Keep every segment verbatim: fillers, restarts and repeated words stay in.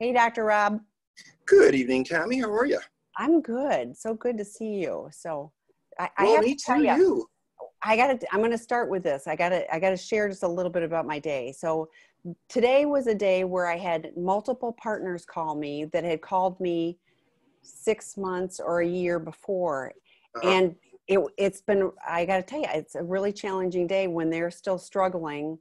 Hey, Doctor Rob. Good evening, Tami. How are you? I'm good. So good to see you. So I, well, I have me to tell too, you, you. I got to, I'm going to start with this. I got to, I got to share just a little bit about my day. So today was a day where I had multiple partners call me that had called me six months or a year before. Uh-huh. And it, it's been, I got to tell you, it's a really challenging day when they're still struggling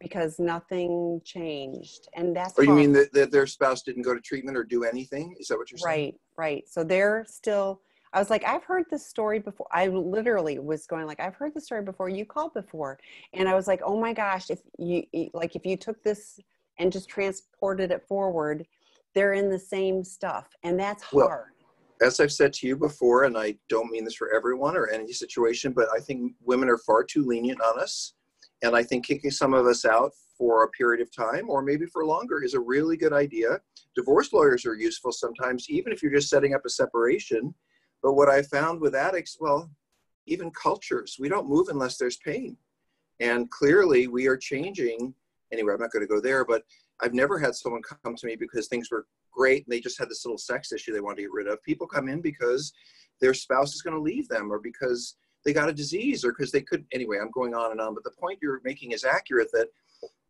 because nothing changed. And that's, oh, you mean that, that their spouse didn't go to treatment or do anything? Is that what you're saying? Right. Right. So they're still, I was like, I've heard this story before. I literally was going like, I've heard this story before. You called before. And I was like, oh my gosh, if you like, if you took this and just transported it forward, they're in the same stuff. And that's hard. Well, as I've said to you before, and I don't mean this for everyone or any situation, but I think women are far too lenient on us. And I think kicking some of us out for a period of time or maybe for longer is a really good idea. Divorce lawyers are useful sometimes, even if you're just setting up a separation. But what I found with addicts, well, even cultures, we don't move unless there's pain. And clearly we are changing. Anyway, I'm not going to go there, but I've never had someone come to me because things were great and they just had this little sex issue they wanted to get rid of. People come in because their spouse is going to leave them or because they got a disease or because they couldn't. Anyway, I'm going on and on. But the point you're making is accurate that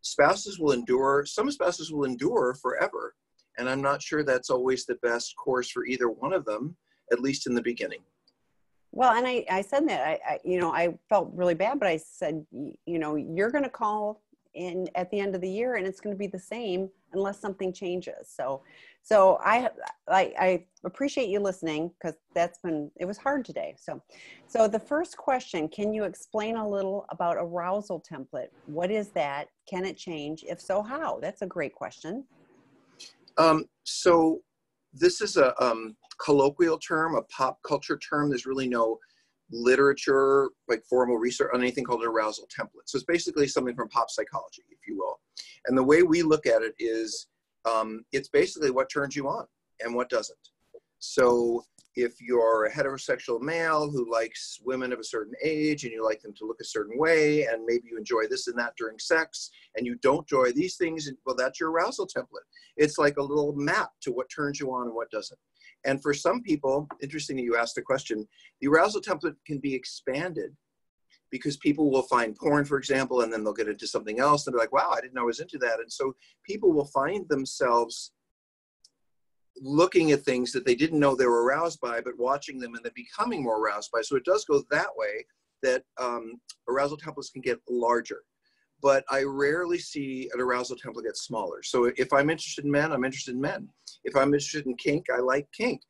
spouses will endure, some spouses will endure forever. And I'm not sure that's always the best course for either one of them, at least in the beginning. Well, and I, I said that, I, I, you know, I felt really bad, but I said, you know, you're going to call in at the end of the year and it's going to be the same unless something changes. So, so I, I, I appreciate you listening because that's been, it was hard today. So, so the first question, can you explain a little about arousal template? What is that? Can it change? If so, how? That's a great question. Um, so this is a, um, colloquial term, a pop culture term. There's really no literature, like formal research on anything called an arousal template. So it's basically something from pop psychology, if you will. And the way we look at it is um, it's basically what turns you on and what doesn't. So if you're a heterosexual male who likes women of a certain age and you like them to look a certain way, and maybe you enjoy this and that during sex and you don't enjoy these things, well, that's your arousal template. It's like a little map to what turns you on and what doesn't. And for some people, interesting that you asked the question, the arousal template can be expanded because people will find porn, for example, and then they'll get into something else and be like, wow, I didn't know I was into that. And so people will find themselves looking at things that they didn't know they were aroused by, but watching them and then becoming more aroused by. So it does go that way, that um, arousal templates can get larger. But I rarely see an arousal template get smaller. So if I'm interested in men, I'm interested in men. If I'm interested in kink, I like kink.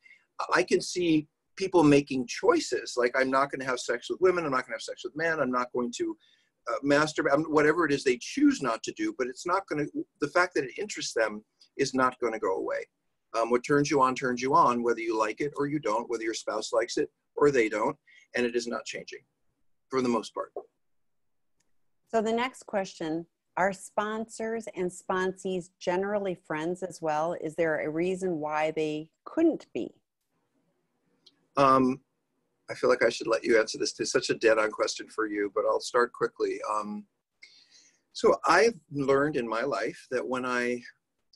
I can see people making choices. Like, I'm not going to have sex with women. I'm not going to have sex with men. I'm not going to uh, masturbate. Whatever it is they choose not to do, but it's not going to, the fact that it interests them is not going to go away. Um, what turns you on, turns you on, whether you like it or you don't, whether your spouse likes it or they don't. And it is not changing for the most part. So the next question, are sponsors and sponsees generally friends as well? Is there a reason why they couldn't be? Um, I feel like I should let you answer this. It's such a dead-on question for you, but I'll start quickly. Um, so I've learned in my life that when I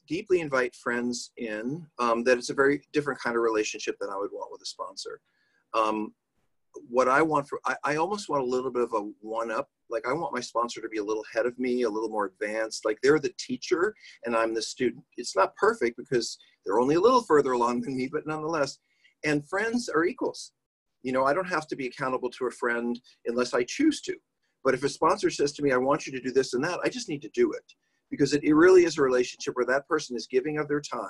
deeply invite friends in, um, that it's a very different kind of relationship than I would want with a sponsor. Um, what I want for, I, I almost want a little bit of a one-up. Like, I want my sponsor to be a little ahead of me, a little more advanced. Like, they're the teacher and I'm the student. It's not perfect because they're only a little further along than me, but nonetheless. And friends are equals. You know, I don't have to be accountable to a friend unless I choose to. But if a sponsor says to me, I want you to do this and that, I just need to do it. Because it, it really is a relationship where that person is giving of their time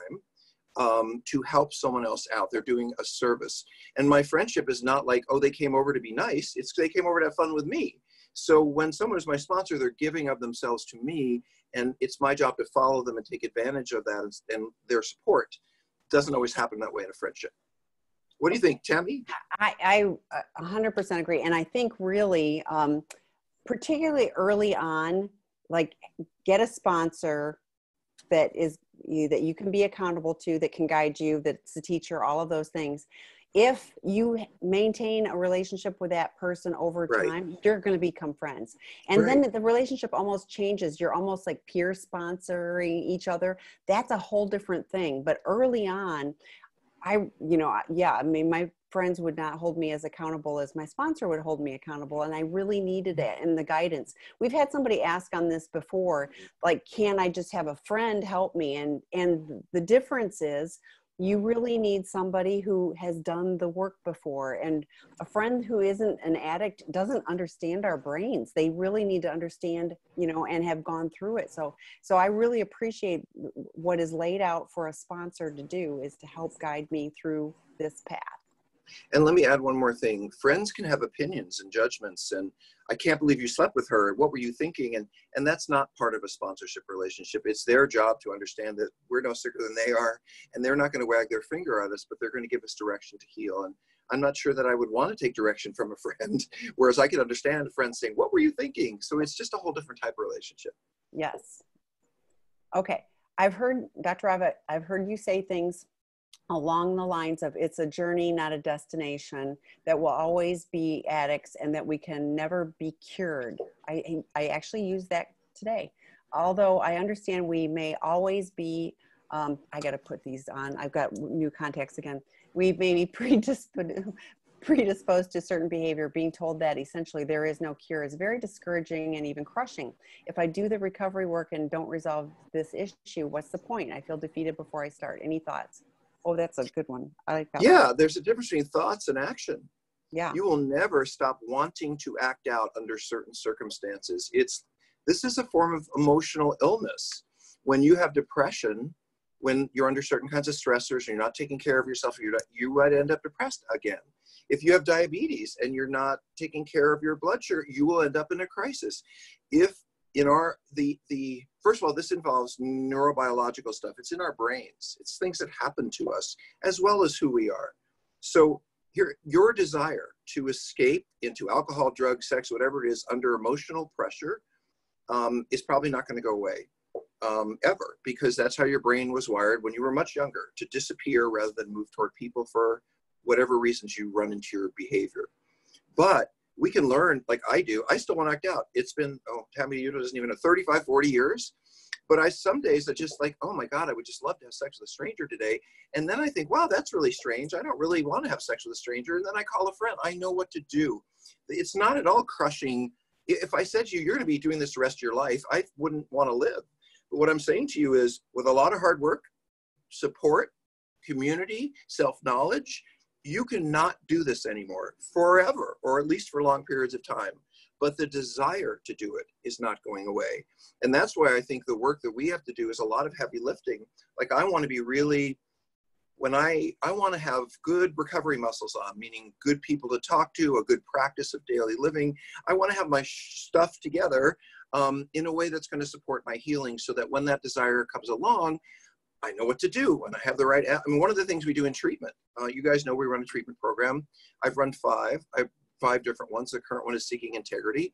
um, to help someone else out. They're doing a service. And my friendship is not like, oh, they came over to be nice. It's they came over to have fun with me. So when someone is my sponsor, they're giving of themselves to me, and it's my job to follow them and take advantage of that and, and their support. It doesn't always happen that way in a friendship. What do you think, Tami? I, I one hundred percent agree. And I think really, um, particularly early on, like, get a sponsor that is that you can be accountable to, that can guide you, that's a teacher, all of those things. If you maintain a relationship with that person over time, right. you're going to become friends. And right. then the relationship almost changes. You're almost like peer sponsoring each other. That's a whole different thing. But early on, I, you know, yeah, I mean, my friends would not hold me as accountable as my sponsor would hold me accountable. And I really needed it and the guidance. We've had somebody ask on this before, like, can I just have a friend help me? And, and the difference is, you really need somebody who has done the work before, and a friend who isn't an addict doesn't understand our brains. They really need to understand, you know, and have gone through it. So, so I really appreciate what is laid out for a sponsor to do, is to help guide me through this path. And let me add one more thing. Friends can have opinions and judgments, and I can't believe you slept with her. What were you thinking? And, and that's not part of a sponsorship relationship. It's their job to understand that we're no sicker than they are, and they're not going to wag their finger at us, but they're going to give us direction to heal. And I'm not sure that I would want to take direction from a friend, whereas I could understand a friend saying, what were you thinking? So it's just a whole different type of relationship. Yes. Okay. I've heard, Doctor Rob, I've heard you say things along the lines of, it's a journey, not a destination, that will always be addicts, and that we can never be cured. I, I actually use that today. Although I understand we may always be, um, I got to put these on, I've got new contacts again. We may be predisposed, predisposed to certain behavior, being told that essentially there is no cure is very discouraging and even crushing. If I do the recovery work and don't resolve this issue, what's the point? I feel defeated before I start. Any thoughts? Oh, that's a good one. I like that. Yeah, one. There's a difference between thoughts and action. Yeah. You will never stop wanting to act out under certain circumstances. It's, this is a form of emotional illness. When you have depression, when you're under certain kinds of stressors and you're not taking care of yourself, you're not, you might end up depressed again. If you have diabetes and you're not taking care of your blood sugar, you will end up in a crisis. If in our, the, the, first of all, this involves neurobiological stuff. It's in our brains. It's things that happen to us as well as who we are. So here, your desire to escape into alcohol, drugs, sex, whatever it is, under emotional pressure um, is probably not going to go away um, ever, because that's how your brain was wired when you were much younger, to disappear rather than move toward people for whatever reasons you run into your behavior. But we can learn, like I do. I still want to act out. It's been, oh, Tami, you doesn't even know, thirty-five, forty years. But I, some days I just like, oh my God, I would just love to have sex with a stranger today. And then I think, wow, that's really strange. I don't really want to have sex with a stranger. And then I call a friend. I know what to do. It's not at all crushing. If I said to you, you're going to be doing this the rest of your life, I wouldn't want to live. But what I'm saying to you is, with a lot of hard work, support, community, self-knowledge, you cannot do this anymore forever, or at least for long periods of time. But the desire to do it is not going away. And that's why I think the work that we have to do is a lot of heavy lifting. Like I want to be really, when I, I want to have good recovery muscles on, meaning good people to talk to, a good practice of daily living. I want to have my stuff together um, in a way that's going to support my healing, so that when that desire comes along, I know what to do, and I have the right, I mean, one of the things we do in treatment, uh, you guys know we run a treatment program. I've run five, I've five different ones. The current one is Seeking Integrity.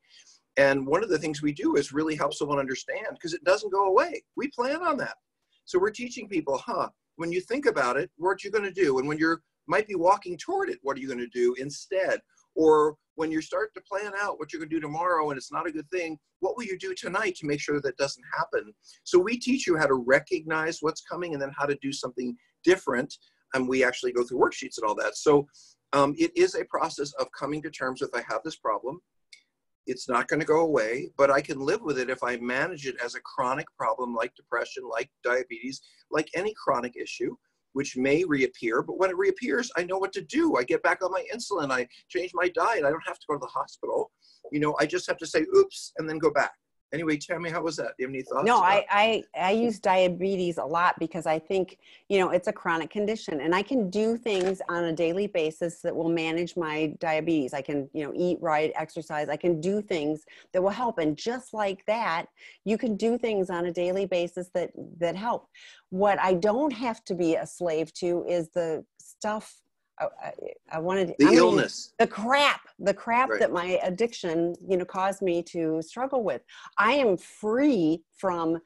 And one of the things we do is really help someone understand, because it doesn't go away. We plan on that. So we're teaching people, huh, when you think about it, what you're going to do. And when you're might be walking toward it, what are you going to do instead? Or when you start to plan out what you're going to do tomorrow and it's not a good thing, what will you do tonight to make sure that doesn't happen? So we teach you how to recognize what's coming and then how to do something different. And we actually go through worksheets and all that. So um, it is a process of coming to terms with, I have this problem. It's not going to go away, but I can live with it if I manage it as a chronic problem, like depression, like diabetes, like any chronic issue, which may reappear, but when it reappears, I know what to do. I get back on my insulin, I change my diet, I don't have to go to the hospital. You know, I just have to say, oops, and then go back. Anyway, Tami, how was that? Do you have any thoughts? No, I, I, I use diabetes a lot because I think, you know, it's a chronic condition, and I can do things on a daily basis that will manage my diabetes. I can, you know, eat right, exercise. I can do things that will help. And just like that, you can do things on a daily basis that, that help. What I don't have to be a slave to is the stuff I, I wanted the I mean, illness, the crap, the crap right. that my addiction, you know, caused me to struggle with. I am free from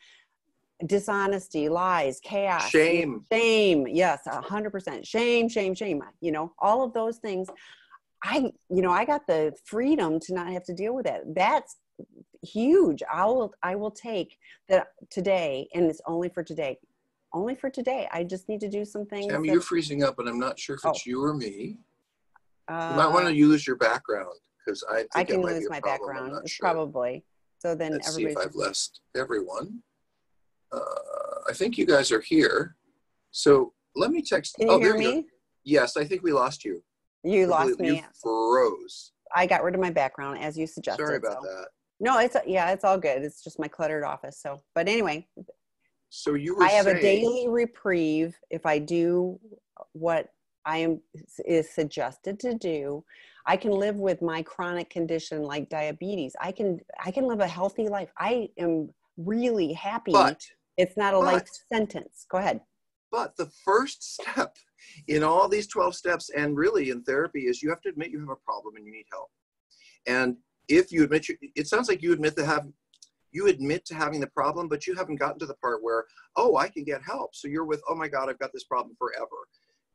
dishonesty, lies, chaos, shame, shame. Yes. A hundred percent shame, shame, shame. You know, all of those things. I, you know, I got the freedom to not have to deal with that. That's huge. I will, I will take that today. And it's only for today, only for today. I just need to do some things. Sam, that, you're freezing up, and I'm not sure if it's oh. you or me. Uh, you might want to use your background, because I think I can lose my problem. background. It's sure. Probably. So then Let's everybody's see if I've lost everyone. Uh, I think you guys are here. So let me text. Can you oh, hear there me? You yes. I think we lost you. You lost me. You froze. I got rid of my background as you suggested. Sorry about so. that. No, it's, yeah, it's all good. It's just my cluttered office. So, but anyway, so you were I have saying, a daily reprieve. If I do what I am is suggested to do, I can live with my chronic condition like diabetes. I can, I can live a healthy life. I am really happy. But it's not a but, life sentence. Go ahead. But the first step in all these twelve steps, and really in therapy, is you have to admit you have a problem and you need help. And if you admit, you, it sounds like you admit to have, you admit to having the problem, but you haven't gotten to the part where, oh, I can get help. So you're with, oh my God, I've got this problem forever.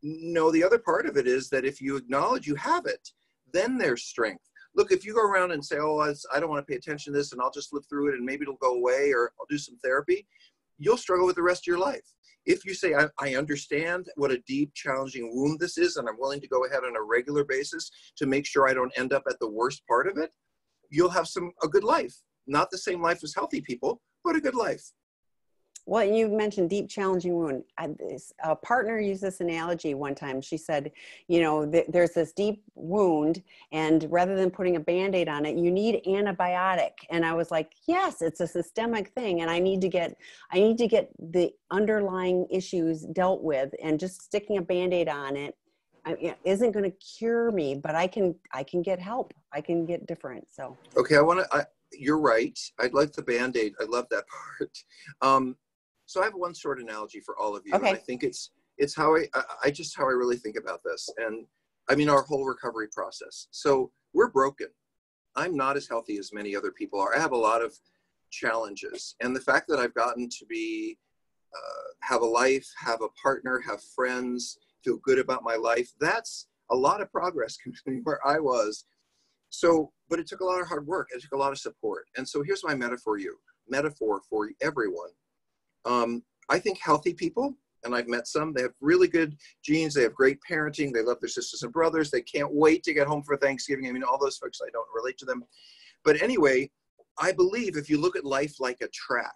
No, the other part of it is that if you acknowledge you have it, then there's strength. Look, if you go around and say, oh, I don't want to pay attention to this and I'll just live through it and maybe it'll go away, or I'll do some therapy, you'll struggle with the rest of your life. If you say, I, I understand what a deep, challenging wound this is, and I'm willing to go ahead on a regular basis to make sure I don't end up at the worst part of it, you'll have some a good life. Not the same life as healthy people, but a good life. Well, you mentioned deep, challenging wound. I, a partner used this analogy one time. She said, you know, th there's this deep wound, and rather than putting a Band-Aid on it, you need antibiotic. And I was like, yes, it's a systemic thing. And I need to get, I need to get the underlying issues dealt with, and just sticking a Band-Aid on it isn't going to cure me, but I can, I can get help. I can get different. So, okay. I want to, you're right. I'd like the Band-Aid. I love that part. Um, So I have one short analogy for all of you. Okay. And I think it's, it's how I, I, I just, how I really think about this. And I mean, our whole recovery process. So we're broken. I'm not as healthy as many other people are. I have a lot of challenges. And the fact that I've gotten to be, uh, have a life, have a partner, have friends, feel good about my life, that's a lot of progress compared to where I was. So, but it took a lot of hard work. It took a lot of support. And so here's my metaphor you, metaphor for everyone. Um, I think healthy people, and I've met some, they have really good genes. They have great parenting. They love their sisters and brothers. They can't wait to get home for Thanksgiving. I mean, all those folks, I don't relate to them. But anyway, I believe if you look at life like a track,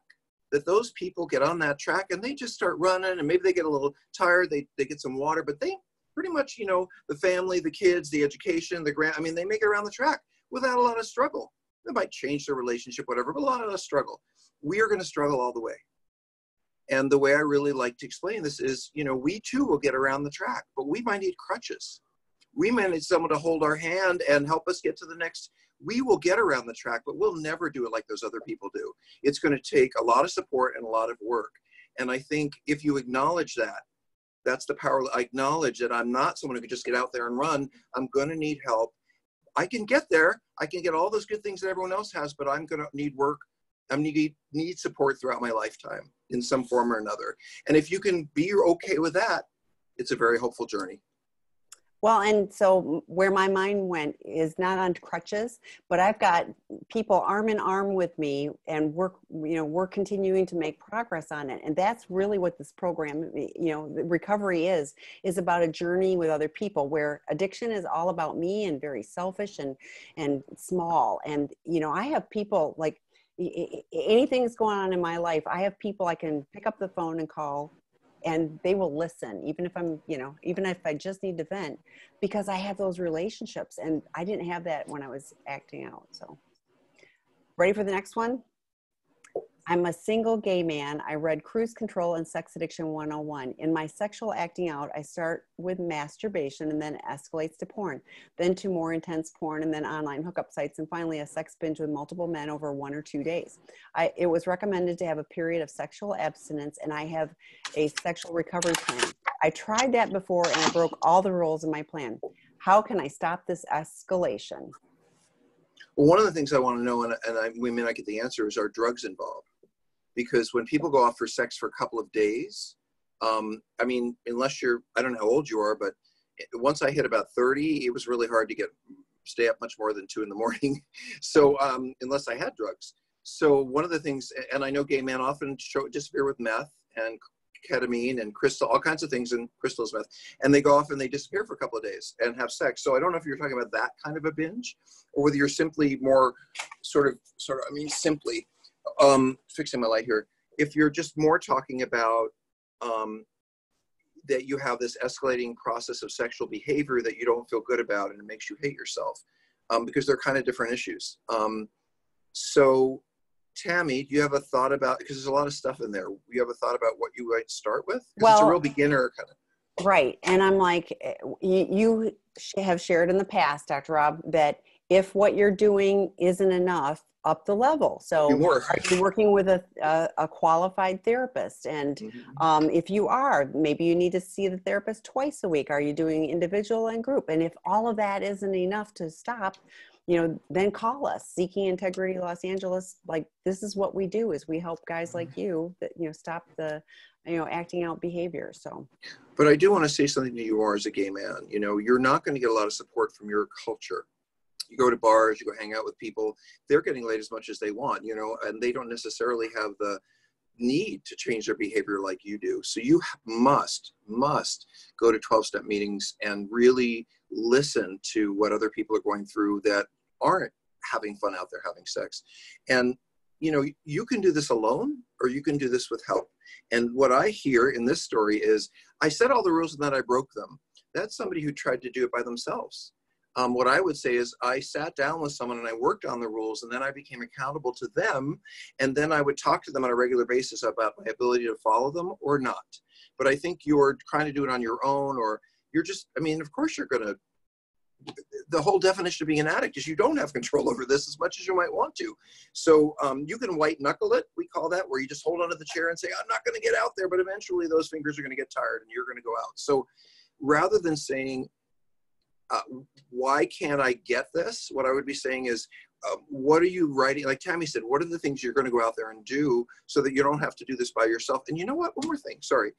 that those people get on that track and they just start running, and maybe they get a little tired. They, they get some water, but they pretty much, you know, the family, the kids, the education, the grand, I mean, they make it around the track without a lot of struggle. They might change their relationship, whatever, but a lot of struggle. We are going to struggle all the way. And the way I really like to explain this is, you know, we too will get around the track, but we might need crutches. We might need someone to hold our hand and help us get to the next. We will get around the track, but we'll never do it like those other people do. It's going to take a lot of support and a lot of work. And I think if you acknowledge that, that's the power. I acknowledge that I'm not someone who can just get out there and run. I'm going to need help. I can get there. I can get all those good things that everyone else has, but I'm going to need work. I'm need, need support throughout my lifetime in some form or another. And if you can be okay with that, it's a very hopeful journey. Well, and so where my mind went is not on crutches, but I've got people arm in arm with me, and we're, you know, we're continuing to make progress on it. And that's really what this program, you know, recovery is, is about a journey with other people, where addiction is all about me and very selfish and, and small. And, you know, I have people like, anything that's going on in my life, I have people I can pick up the phone and call, and they will listen. Even if I'm, you know, even if I just need to vent, because I have those relationships, and I didn't have that when I was acting out. So ready for the next one? I'm a single gay man. I read Cruise Control and Sex Addiction one oh one. In my sexual acting out, I start with masturbation and then it escalates to porn, then to more intense porn, and then online hookup sites, and finally a sex binge with multiple men over one or two days. I, it was recommended to have a period of sexual abstinence, and I have a sexual recovery plan. I tried that before and I broke all the rules in my plan. How can I stop this escalation? Well, one of the things I want to know, and, and I, we may not get the answer, is, are drugs involved? because when people go off for sex for a couple of days, um, I mean, unless you're, I don't know how old you are, but once I hit about thirty, it was really hard to get, stay up much more than two in the morning. So um, unless I had drugs. So one of the things, and I know gay men often show, disappear with meth and ketamine and crystal, all kinds of things, and crystals, meth, and they go off and they disappear for a couple of days and have sex. So I don't know if you're talking about that kind of a binge, or whether you're simply more sort of, sort of, I mean, simply um, fixing my light here. If you're just more talking about um, that you have this escalating process of sexual behavior that you don't feel good about and it makes you hate yourself, um, because they're kind of different issues. Um, so Tami, do you have a thought about, because there's a lot of stuff in there, you have a thought about what you might start with? Well, it's a real beginner kind of. Right. And I'm like, you, you have shared in the past, Doctor Rob, that if what you're doing isn't enough, up the level. So are you working with a, a, a qualified therapist? And mm-hmm. um, if you are, maybe you need to see the therapist twice a week. Are you doing individual and group? And if all of that isn't enough to stop, you know, then call us, Seeking Integrity Los Angeles. Like, this is what we do, is we help guys like you that, you know, stop the, you know, acting out behavior. So, but I do want to say something to you, are as a gay man, you know, you're not going to get a lot of support from your culture. You go to bars, you go hang out with people, they're getting laid as much as they want, you know, and they don't necessarily have the need to change their behavior like you do. So you must, must go to twelve step meetings and really listen to what other people are going through that aren't having fun out there having sex. And you know, you can do this alone, or you can do this with help. And what I hear in this story is, I set all the rules and then I broke them. That's somebody who tried to do it by themselves. Um, what I would say is, I sat down with someone and I worked on the rules, and then I became accountable to them, and then I would talk to them on a regular basis about my ability to follow them or not. But I think you're trying to do it on your own, or you're just, I mean, of course you're going to, the whole definition of being an addict is you don't have control over this as much as you might want to. So um, you can white knuckle it, we call that, where you just hold onto the chair and say, I'm not going to get out there, but eventually those fingers are going to get tired and you're going to go out. So rather than saying, uh, why can't I get this? What I would be saying is, uh, what are you writing? Like Tami said, what are the things you're going to go out there and do so that you don't have to do this by yourself? And you know what? One more thing, sorry.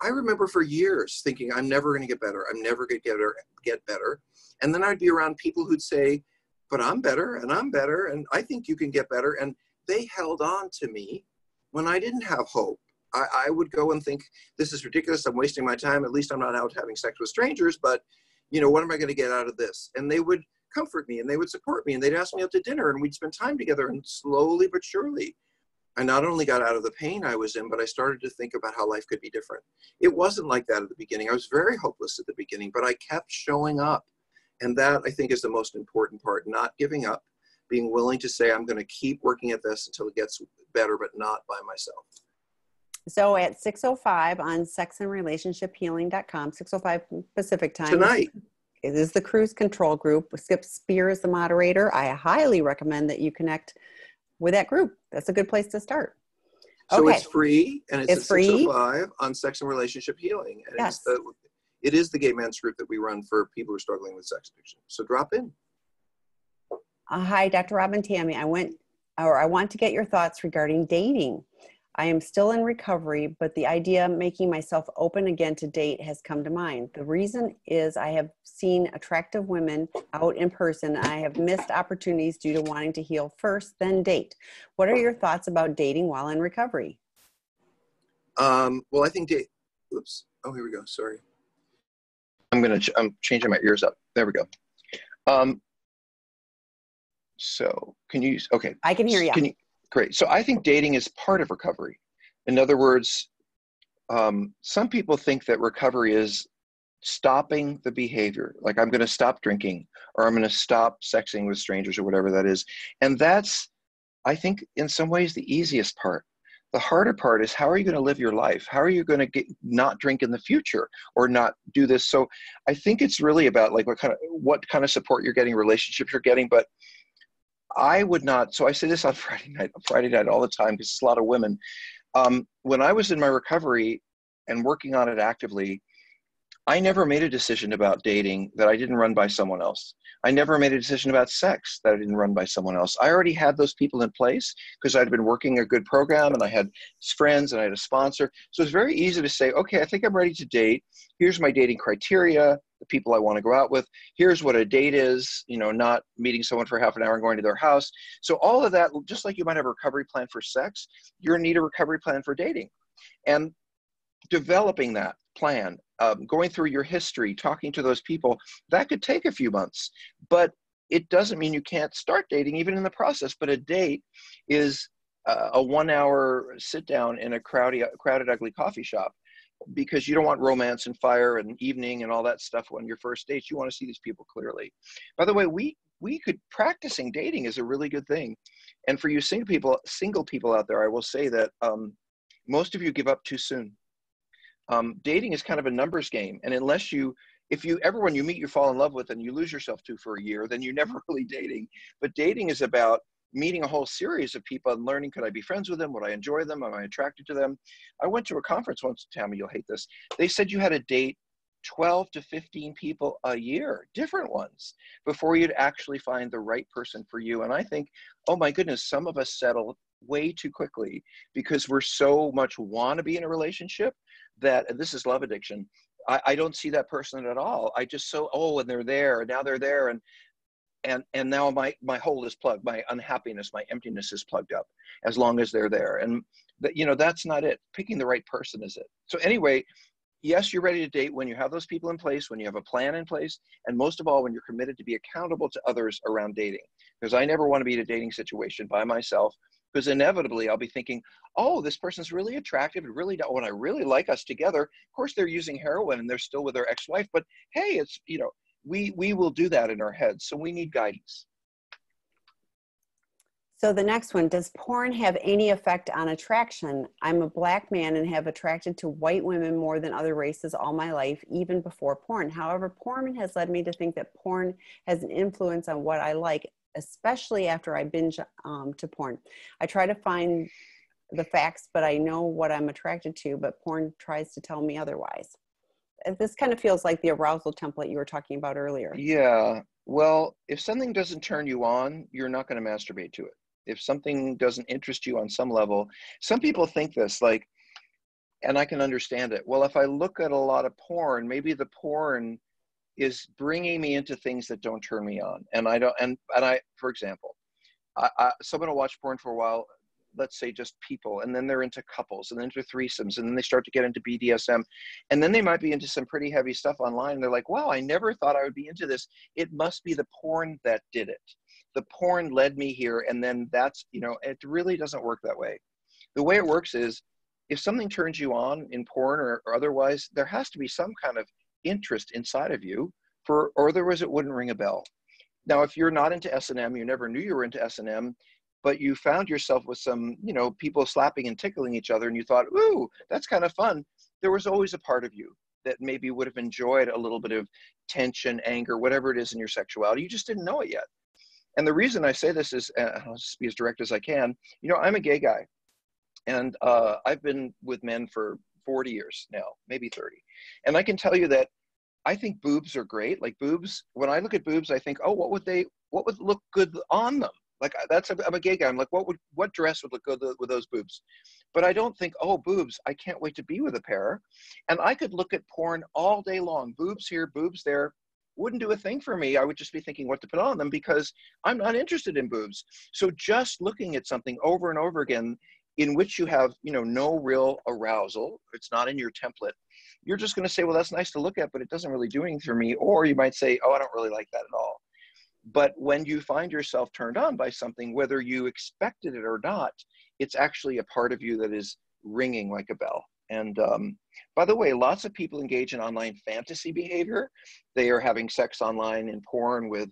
I remember for years thinking, I'm never going to get better. I'm never going to get better. And then I'd be around people who'd say, but I'm better, and I'm better, and I think you can get better. And they held on to me when I didn't have hope. I, I would go and think, this is ridiculous. I'm wasting my time. At least I'm not out having sex with strangers, but you know, what am I going to get out of this? And they would comfort me, and they would support me, and they'd ask me out to dinner, and we'd spend time together, and slowly but surely, I not only got out of the pain I was in, but I started to think about how life could be different. It wasn't like that at the beginning. I was very hopeless at the beginning, but I kept showing up. And that, I think, is the most important part, not giving up, being willing to say, I'm going to keep working at this until it gets better, but not by myself. So at six oh five on sex and relationship healing dot com, six oh five Pacific time. Tonight. It is the Cruise Control group. Skip Spear is the moderator. I highly recommend that you connect with that group. That's a good place to start. So okay. It's free, and it's, it's free live on Sex and Relationship Healing. And yes. It's the, it is the gay men's group that we run for people who are struggling with sex addiction. So drop in. Uh, hi, Doctor Rob and Tami. I went, or I want to get your thoughts regarding dating. I am still in recovery, but the idea of making myself open again to date has come to mind. The reason is I have seen attractive women out in person. I have missed opportunities due to wanting to heal first, then date. What are your thoughts about dating while in recovery? Um, well, I think date, oops. Oh, here we go. Sorry. I'm going to, ch I'm changing my ears up. There we go. Um, so can you, okay. I can hear you. Can you Great. So I think dating is part of recovery. In other words, um, some people think that recovery is stopping the behavior. Like, I'm going to stop drinking, or I'm going to stop sexing with strangers, or whatever that is. And that's, I think, in some ways the easiest part. The harder part is, how are you going to live your life? How are you going to get, not drink in the future, or not do this? So I think it's really about like what kind of, what kind of support you're getting, relationships you're getting, but I would not, so I say this on Friday night, Friday night all the time, because it's a lot of women. Um, when I was in my recovery and working on it actively, I never made a decision about dating that I didn't run by someone else. I never made a decision about sex that I didn't run by someone else. I already had those people in place because I'd been working a good program and I had friends and I had a sponsor. So it's very easy to say, okay, I think I'm ready to date. Here's my dating criteria, the people I want to go out with. Here's what a date is, you know, not meeting someone for half an hour and going to their house. So all of that, just like you might have a recovery plan for sex, you're going to need a recovery plan for dating. And developing that plan, Um, going through your history, talking to those people, that could take a few months, but it doesn't mean you can't start dating even in the process. But a date is uh, a one hour sit down in a crowded, crowded, ugly coffee shop, because you don't want romance and fire and evening and all that stuff on your first dates. You want to see these people clearly. By the way, we, we could practicing dating is a really good thing. And for you single people, single people out there, I will say that um, most of you give up too soon. Um, dating is kind of a numbers game. And unless you, if you, everyone you meet, you fall in love with and you lose yourself to for a year, then you're never really dating. But dating is about meeting a whole series of people and learning, could I be friends with them? Would I enjoy them? Am I attracted to them? I went to a conference once, Tami, you'll hate this. They said you had to date twelve to fifteen people a year, different ones, before you'd actually find the right person for you. And I think, oh my goodness, some of us settle way too quickly because we're so much want to be in a relationship that, and this is love addiction, I, I don't see that person at all. I just so, oh, and they're there and now they're there. And and and now my, my hole is plugged, my unhappiness, my emptiness is plugged up as long as they're there. And that, you know, that's not it. Picking the right person is it. So anyway, yes, you're ready to date when you have those people in place, when you have a plan in place, and most of all, when you're committed to be accountable to others around dating. Because I never want to be in a dating situation by myself, because inevitably I'll be thinking, oh, this person's really attractive and really, oh, and I really like us together. Of course, they're using heroin and they're still with their ex-wife, but hey, it's, you know, we, we will do that in our heads. So we need guidance. So the next one, does porn have any effect on attraction? I'm a black man and have attracted to white women more than other races all my life, even before porn. However, porn has led me to think that porn has an influence on what I like, especially after I binge um, to porn. I try to find the facts, but I know what I'm attracted to, but porn tries to tell me otherwise. This kind of feels like the arousal template you were talking about earlier. Yeah, well, if something doesn't turn you on, you're not going to masturbate to it. If something doesn't interest you on some level, some people think this, like, and I can understand it. Well, if I look at a lot of porn, maybe the porn is bringing me into things that don't turn me on. And I don't, and, and I, for example, I, I, someone will watch porn for a while, let's say just people, and then they're into couples and then into threesomes, and then they start to get into B D S M. And then they might be into some pretty heavy stuff online. And they're like, wow, I never thought I would be into this. It must be the porn that did it. The porn led me here. And then that's, you know, it really doesn't work that way. The way it works is if something turns you on in porn or, or otherwise, there has to be some kind of interest inside of you, for or otherwise it wouldn't ring a bell. Now, if you're not into S and M, you never knew you were into S and M, but you found yourself with some, you know, people slapping and tickling each other, and you thought, ooh, that's kind of fun. There was always a part of you that maybe would have enjoyed a little bit of tension, anger, whatever it is in your sexuality. You just didn't know it yet. And the reason I say this is, uh, I'll just be as direct as I can, you know, I'm a gay guy, and uh, I've been with men for forty years now, maybe thirty. And I can tell you that I think boobs are great. Like boobs, when I look at boobs, I think, oh, what would they, what would look good on them? Like that's, I'm a gay guy. I'm like, what would, what dress would look good with those boobs? But I don't think, oh, boobs, I can't wait to be with a pair. And I could look at porn all day long, boobs here, boobs there, wouldn't do a thing for me. I would just be thinking what to put on them because I'm not interested in boobs. So just looking at something over and over again, in which you have, you know, no real arousal, it's not in your template, you're just going to say, well, that's nice to look at, but it doesn't really do anything for me. Or you might say, oh, I don't really like that at all. But when you find yourself turned on by something, whether you expected it or not, it's actually a part of you that is ringing like a bell. And um, by the way, lots of people engage in online fantasy behavior. They are having sex online in porn with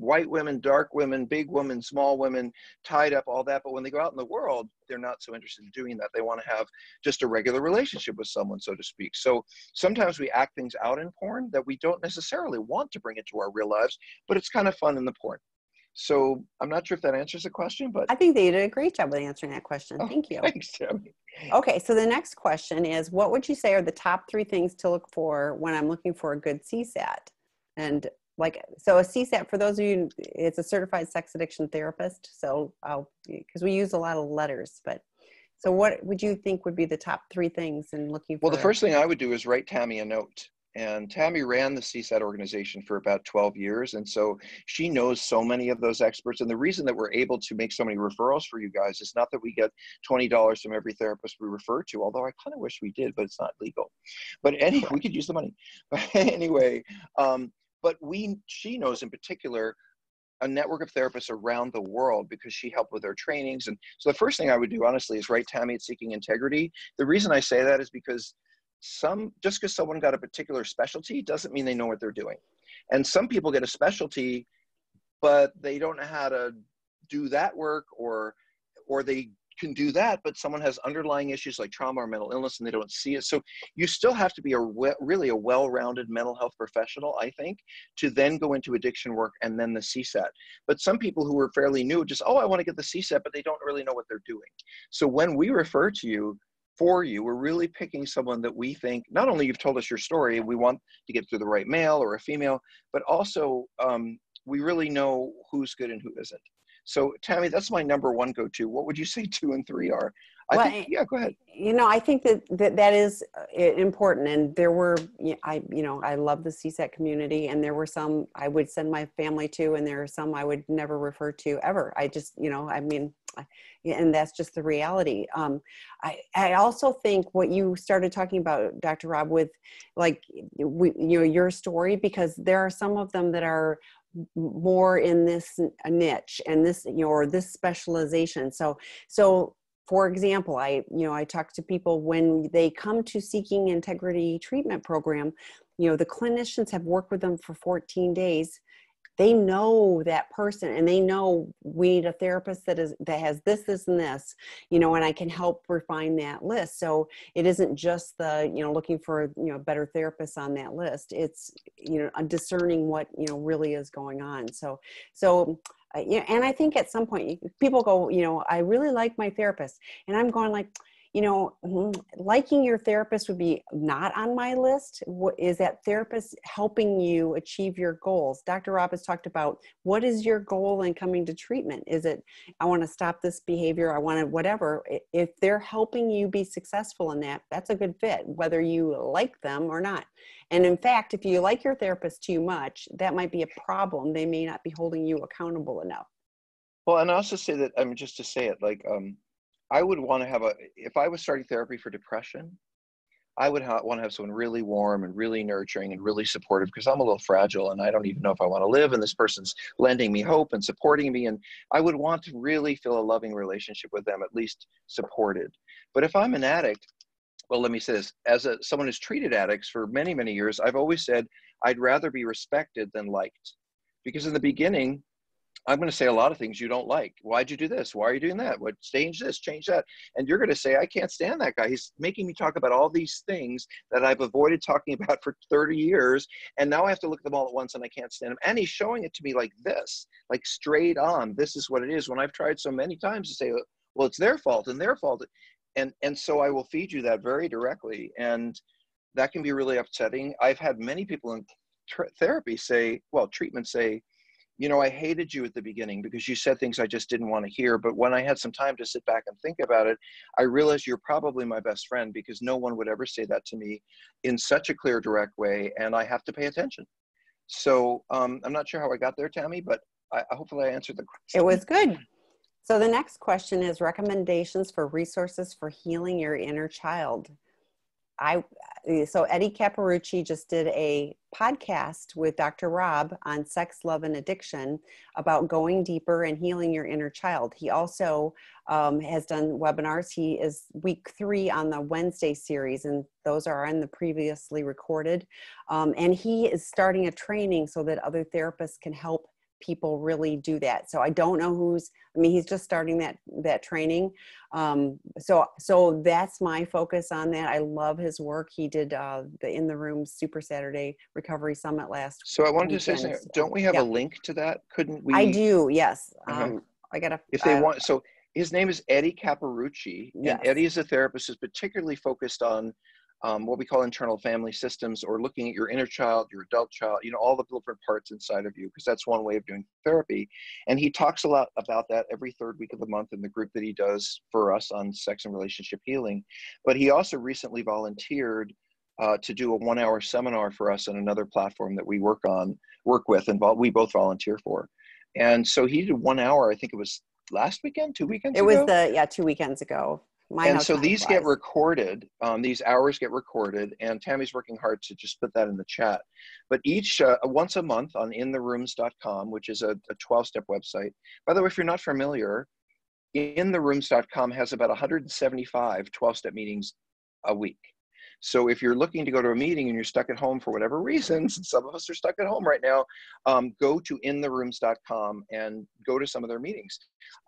white women, dark women, big women, small women, tied up, all that. But when they go out in the world, they're not so interested in doing that. They want to have just a regular relationship with someone, so to speak. So sometimes we act things out in porn that we don't necessarily want to bring into our real lives, but it's kind of fun in the porn. So I'm not sure if that answers the question, but I think they did a great job with answering that question. Oh, thank you. Thanks, Tammy. Okay, so the next question is, what would you say are the top three things to look for when I'm looking for a good C SAT? And like, so a C SAT, for those of you, it's a certified sex addiction therapist. So I'll, because we use a lot of letters, but so what would you think would be the top three things in looking for? Well, the first thing I would do is write Tami a note. And Tami ran the C SAT organization for about twelve years. And so she knows so many of those experts. And the reason that we're able to make so many referrals for you guys is not that we get twenty dollars from every therapist we refer to, although I kind of wish we did, but it's not legal. But anyway, we could use the money. But anyway, um, but we, she knows in particular a network of therapists around the world because she helped with their trainings. And so the first thing I would do, honestly, is write Tami at Seeking Integrity. The reason I say that is because some, just because someone got a particular specialty doesn't mean they know what they're doing. And some people get a specialty, but they don't know how to do that work, or, or they can do that, but someone has underlying issues like trauma or mental illness and they don't see it. So you still have to be a we- really a well-rounded mental health professional, I think, to then go into addiction work and then the C SAT. But some people who are fairly new just, oh, I want to get the C SAT, but they don't really know what they're doing. So when we refer to you, for you, we're really picking someone that we think, not only you've told us your story, we want to get through the right male or a female, but also um, we really know who's good and who isn't. So Tami, that's my number one go-to. What would you say two and three are? I well, think, yeah, go ahead. You know, I think that, that that is important. And there were, I, you know, I love the C SAT community, and there were some I would send my family to, and there are some I would never refer to ever. I just, you know, I mean, and that's just the reality. Um, I, I also think what you started talking about, Doctor Rob, with like, we, you know, your story, because there are some of them that are more in this niche and this, you know, or this specialization. So, so, for example, I, you know, I talk to people when they come to Seeking Integrity treatment program, you know, the clinicians have worked with them for fourteen days. They know that person, and they know we need a therapist that is, that has this, this, and this, you know, and I can help refine that list. So it isn't just the, you know, looking for, you know, better therapists on that list. It's, you know, discerning what, you know, really is going on. So, so, uh, yeah. And I think at some point people go, you know, I really like my therapist, and I'm going like, you know, liking your therapist would be not on my list. What is that therapist helping you achieve your goals? Doctor Rob has talked about, what is your goal in coming to treatment? Is it, I want to stop this behavior, I want to whatever. If they're helping you be successful in that, that's a good fit, whether you like them or not. And in fact, if you like your therapist too much, that might be a problem. They may not be holding you accountable enough. Well, and I also say that, I mean, just to say it, like, um, I would want to have a, if I was starting therapy for depression, I would ha- want to have someone really warm and really nurturing and really supportive, because I'm a little fragile and I don't even know if I want to live. And this person's lending me hope and supporting me. And I would want to really feel a loving relationship with them, at least supported. But if I'm an addict, well, let me say this, as a, someone who's treated addicts for many, many years, I've always said, I'd rather be respected than liked, because in the beginning, I'm going to say a lot of things you don't like. Why'd you do this? Why are you doing that? What, change this, change that. And you're going to say, I can't stand that guy. He's making me talk about all these things that I've avoided talking about for thirty years. And now I have to look at them all at once and I can't stand him. And he's showing it to me like this, like straight on. This is what it is. When I've tried so many times to say, well, it's their fault and their fault. And, and so I will feed you that very directly. And that can be really upsetting. I've had many people in tra- therapy say, well, treatment say, you know, I hated you at the beginning because you said things I just didn't want to hear. But when I had some time to sit back and think about it, I realized you're probably my best friend, because no one would ever say that to me in such a clear, direct way. And I have to pay attention. So um, I'm not sure how I got there, Tami, but I, hopefully I answered the question. It was good. So the next question is recommendations for resources for healing your inner child. I, so Eddie Caparucci just did a podcast with Doctor Rob on sex, love, and addiction about going deeper and healing your inner child. He also um, has done webinars. He is week three on the Wednesday series, and those are on the previously recorded. Um, and he is starting a training so that other therapists can help people really do that. So I don't know who's, I mean, he's just starting that, that training. Um, so, so that's my focus on that. I love his work. He did uh, the In the Room Super Saturday Recovery Summit last week. So I wanted weekend. to say something. Don't we have yeah. a link to that? Couldn't we? I do. Yes. Uh-huh. Um, I got to, if they uh, want, so his name is Eddie Caparucci. Yes. And Eddie is a therapist who's particularly focused on um, what we call internal family systems, or looking at your inner child, your adult child, you know, all the different parts inside of you, because that's one way of doing therapy. And he talks a lot about that every third week of the month in the group that he does for us on Sex and Relationship Healing. But he also recently volunteered Uh, to do a one-hour seminar for us on another platform that we work on, work with, and we both volunteer for. And so he did one hour. I think it was last weekend, two weekends ago. It was the yeah, two weekends ago. Mine and so these get recorded. Um, these hours get recorded, and Tami's working hard to just put that in the chat. But each uh, once a month on in the rooms dot com, which is a twelve-step website. By the way, if you're not familiar, in the rooms dot com has about one hundred seventy-five twelve-step meetings a week. So if you're looking to go to a meeting and you're stuck at home for whatever reasons, and some of us are stuck at home right now, um, go to in the rooms dot com and go to some of their meetings.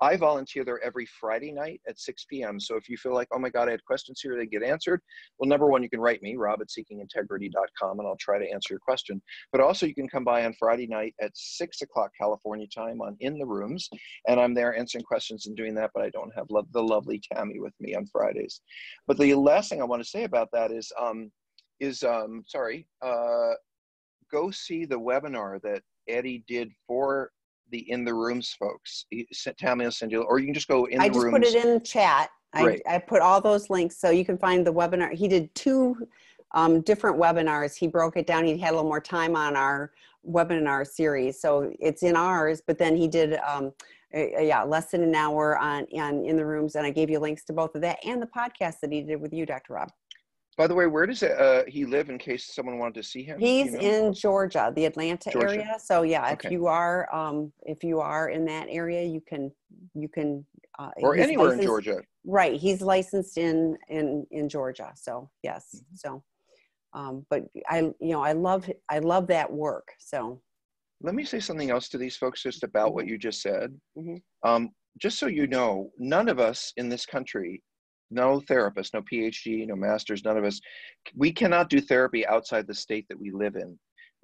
I volunteer there every Friday night at six p m So if you feel like, oh my God, I had questions here, they get answered. Well, number one, you can write me, Rob at seeking integrity dot com, and I'll try to answer your question. But also you can come by on Friday night at six o'clock California time on In the Rooms. And I'm there answering questions and doing that, but I don't have lo- the lovely Tami with me on Fridays. But the last thing I want to say about that is, is, um, is um, sorry, uh, go see the webinar that Eddie did for the In the Rooms folks. He sent, Tami will send you, or you can just go in the rooms. I just put it in chat. I, I put all those links so you can find the webinar. He did two um, different webinars. He broke it down. He had a little more time on our webinar series. So it's in ours, but then he did, um, a, a, yeah, less than an hour on, on In the Rooms. And I gave you links to both of that and the podcast that he did with you, Doctor Rob. By the way, where does uh, he live in case someone wanted to see him? He's you know? in Georgia, the Atlanta Georgia. area. So yeah, okay. if you are um, if you are in that area, you can you can uh, or anywhere licensed, in Georgia. Right, he's licensed in in in Georgia. So yes, mm-hmm. so um, but I you know I love I love that work. So let me say something else to these folks just about mm-hmm. what you just said. Mm-hmm. Um, just so you know, none of us in this country. No therapist, no P H D, no master's, none of us. We cannot do therapy outside the state that we live in.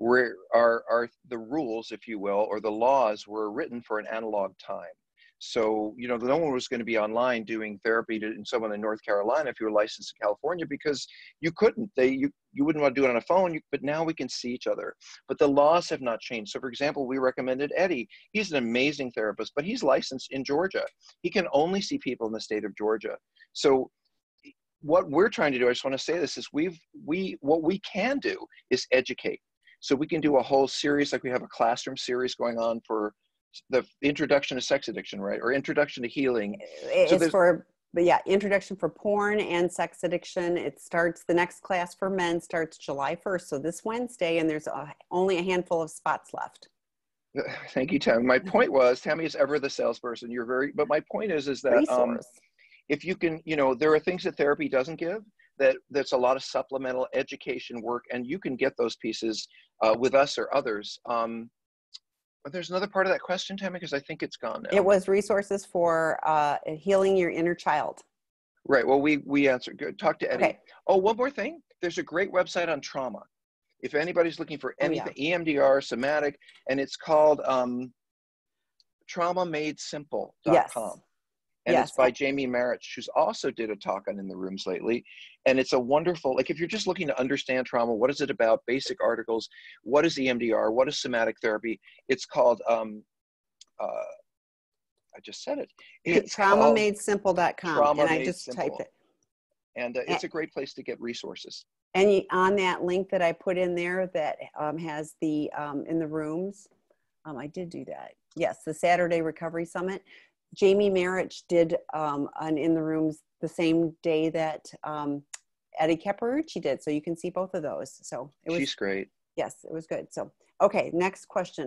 We're, our, our, the rules, if you will, or the laws were written for an analog time. So, you know, no one was going to be online doing therapy to someone in North Carolina if you were licensed in California, because you couldn't. They, you, you wouldn't want to do it on a phone, you, but now we can see each other. But the laws have not changed. So, for example, we recommended Eddie. He's an amazing therapist, but he's licensed in Georgia. He can only see people in the state of Georgia. So what we're trying to do, I just want to say this, is we've, we, what we can do is educate. So we can do a whole series, like we have a classroom series going on for the introduction to sex addiction, right? Or introduction to healing. It's so for, but yeah, introduction for porn and sex addiction. It starts, the next class for men starts July first. So this Wednesday, and there's a, only a handful of spots left. Thank you, Tami. My point was, Tami is ever the salesperson. You're very, but my point is, is that um, if you can, you know, there are things that therapy doesn't give. That that's a lot of supplemental education work, and you can get those pieces uh, with us or others. Um, But there's another part of that question, Tami, because I think it's gone now. It was resources for uh, healing your inner child. Right. Well, we we answered. Good. Talk to Eddie. Okay. Oh, one more thing. There's a great website on trauma. If anybody's looking for anything, oh, yeah. E M D R, somatic, and it's called um, trauma made simple dot com. Yes. And yes. It's by Jamie Marich, who's also did a talk on In the Rooms lately. And it's a wonderful, like if you're just looking to understand trauma, what is it about, basic articles, what is E M D R, what is somatic therapy? It's called, um, uh, I just said it. It's trauma made simple dot com. Trauma and I just simple. typed it. And uh, it's and, a great place to get resources. And on that link that I put in there that um, has the um, In the Rooms, um, I did do that. Yes, the Saturday Recovery Summit. Jamie Marich did um, an In the Rooms the same day that um, Eddie Caparucci did. So you can see both of those. So it was, she's great. Yes, it was good. So, okay, next question.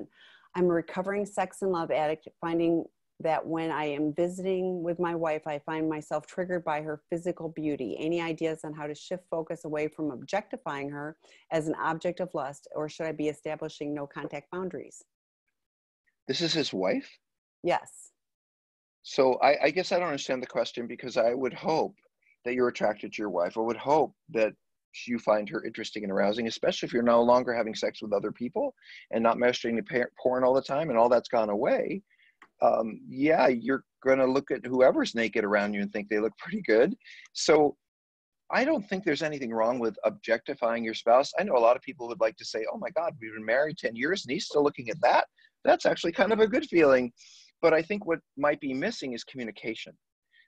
I'm a recovering sex and love addict, finding that when I am visiting with my wife, I find myself triggered by her physical beauty. Any ideas on how to shift focus away from objectifying her as an object of lust, or should I be establishing no contact boundaries? This is his wife? Yes. So I, I guess I don't understand the question, because I would hope that you're attracted to your wife. I would hope that you find her interesting and arousing, especially if you're no longer having sex with other people and not masturbating to porn all the time and all that's gone away. Um, yeah, you're going to look at whoever's naked around you and think they look pretty good. So I don't think there's anything wrong with objectifying your spouse. I know a lot of people would like to say, oh my God, we've been married ten years and he's still looking at that. That's actually kind of a good feeling. But I think what might be missing is communication.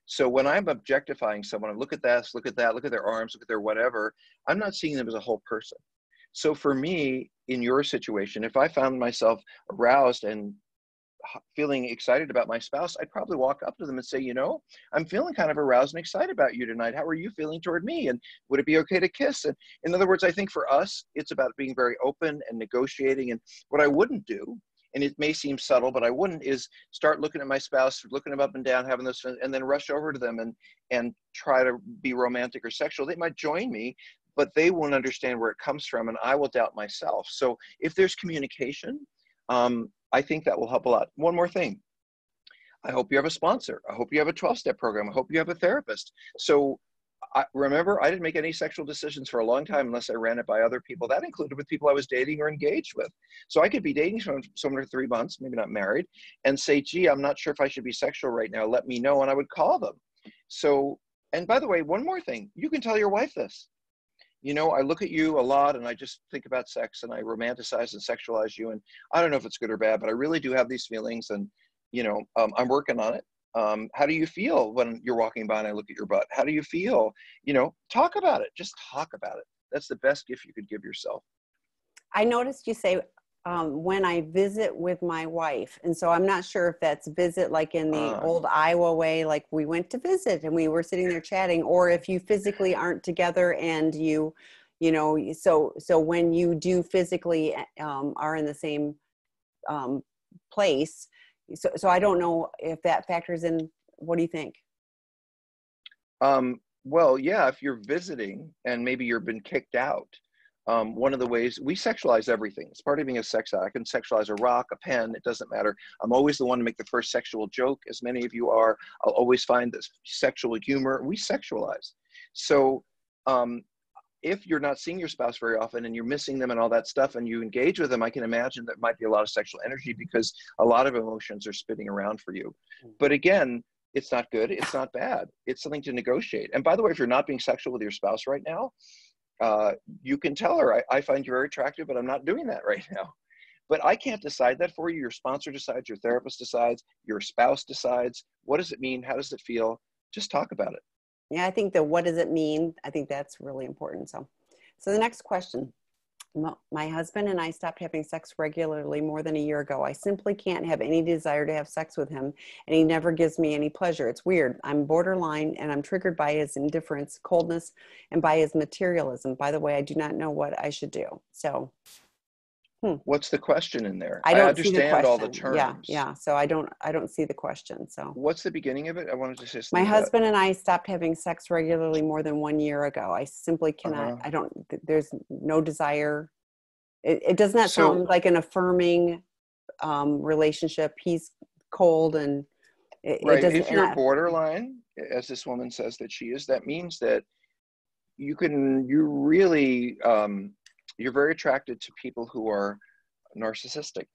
So when I'm objectifying someone, I look at this, look at that, look at their arms, look at their whatever, I'm not seeing them as a whole person. So for me, in your situation, if I found myself aroused and feeling excited about my spouse, I'd probably walk up to them and say, you know, I'm feeling kind of aroused and excited about you tonight. How are you feeling toward me? And would it be okay to kiss? And in other words, I think for us, it's about being very open and negotiating. And what I wouldn't do, and it may seem subtle, but I wouldn't, is start looking at my spouse, looking them up and down, having those, and then rush over to them and, and try to be romantic or sexual. They might join me, but they won't understand where it comes from, and I will doubt myself. So if there's communication, um, I think that will help a lot. One more thing. I hope you have a sponsor. I hope you have a twelve-step program. I hope you have a therapist. So I, remember, I didn't make any sexual decisions for a long time unless I ran it by other people. That included with people I was dating or engaged with. So I could be dating someone, someone for three months, maybe not married, and say, gee, I'm not sure if I should be sexual right now. Let me know. And I would call them. So, and by the way, one more thing. You can tell your wife this. You know, I look at you a lot and I just think about sex and I romanticize and sexualize you. And I don't know if it's good or bad, but I really do have these feelings and, you know, um, I'm working on it. Um, how do you feel when you're walking by and I look at your butt? How do you feel? You know, talk about it. Just talk about it. That's the best gift you could give yourself. I noticed you say um, when I visit with my wife. And so I'm not sure if that's visit like in the uh, old Iowa way, like we went to visit and we were sitting there chatting, or if you physically aren't together and you, you know, so, so when you do physically um, are in the same um, place. So, so I don't know if that factors in. What do you think? Um, well, yeah, if you're visiting and maybe you've been kicked out, um, one of the ways we sexualize everything. It's part of being a sex addict. I can sexualize a rock, a pen. It doesn't matter. I'm always the one to make the first sexual joke. As many of you are, I'll always find this sexual humor. We sexualize. So, um, if you're not seeing your spouse very often and you're missing them and all that stuff and you engage with them, I can imagine that might be a lot of sexual energy because a lot of emotions are spinning around for you. But again, it's not good. It's not bad. It's something to negotiate. And by the way, if you're not being sexual with your spouse right now, uh, you can tell her, I, I find you very attractive, but I'm not doing that right now. But I can't decide that for you. Your sponsor decides, your therapist decides, your spouse decides. What does it mean? How does it feel? Just talk about it. Yeah, I think the what does it mean? I think that's really important. So, so the next question, my husband and I stopped having sex regularly more than a year ago. I simply can't have any desire to have sex with him, and he never gives me any pleasure. It's weird. I'm borderline, and I'm triggered by his indifference, coldness, and by his materialism. By the way, I do not know what I should do. So, hmm. What's the question in there? I don't I understand the all the terms. Yeah, yeah. So I don't, I don't see the question. So what's the beginning of it? I wanted to say something. My husband and I stopped having sex regularly more than one year ago. I simply cannot. Uh-huh. I don't. There's no desire. It, it does not so, sound like an affirming um, relationship. He's cold and it, right. It doesn't. If you're not, borderline, as this woman says that she is, that means that you can. You really. Um, You're very attracted to people who are narcissistic.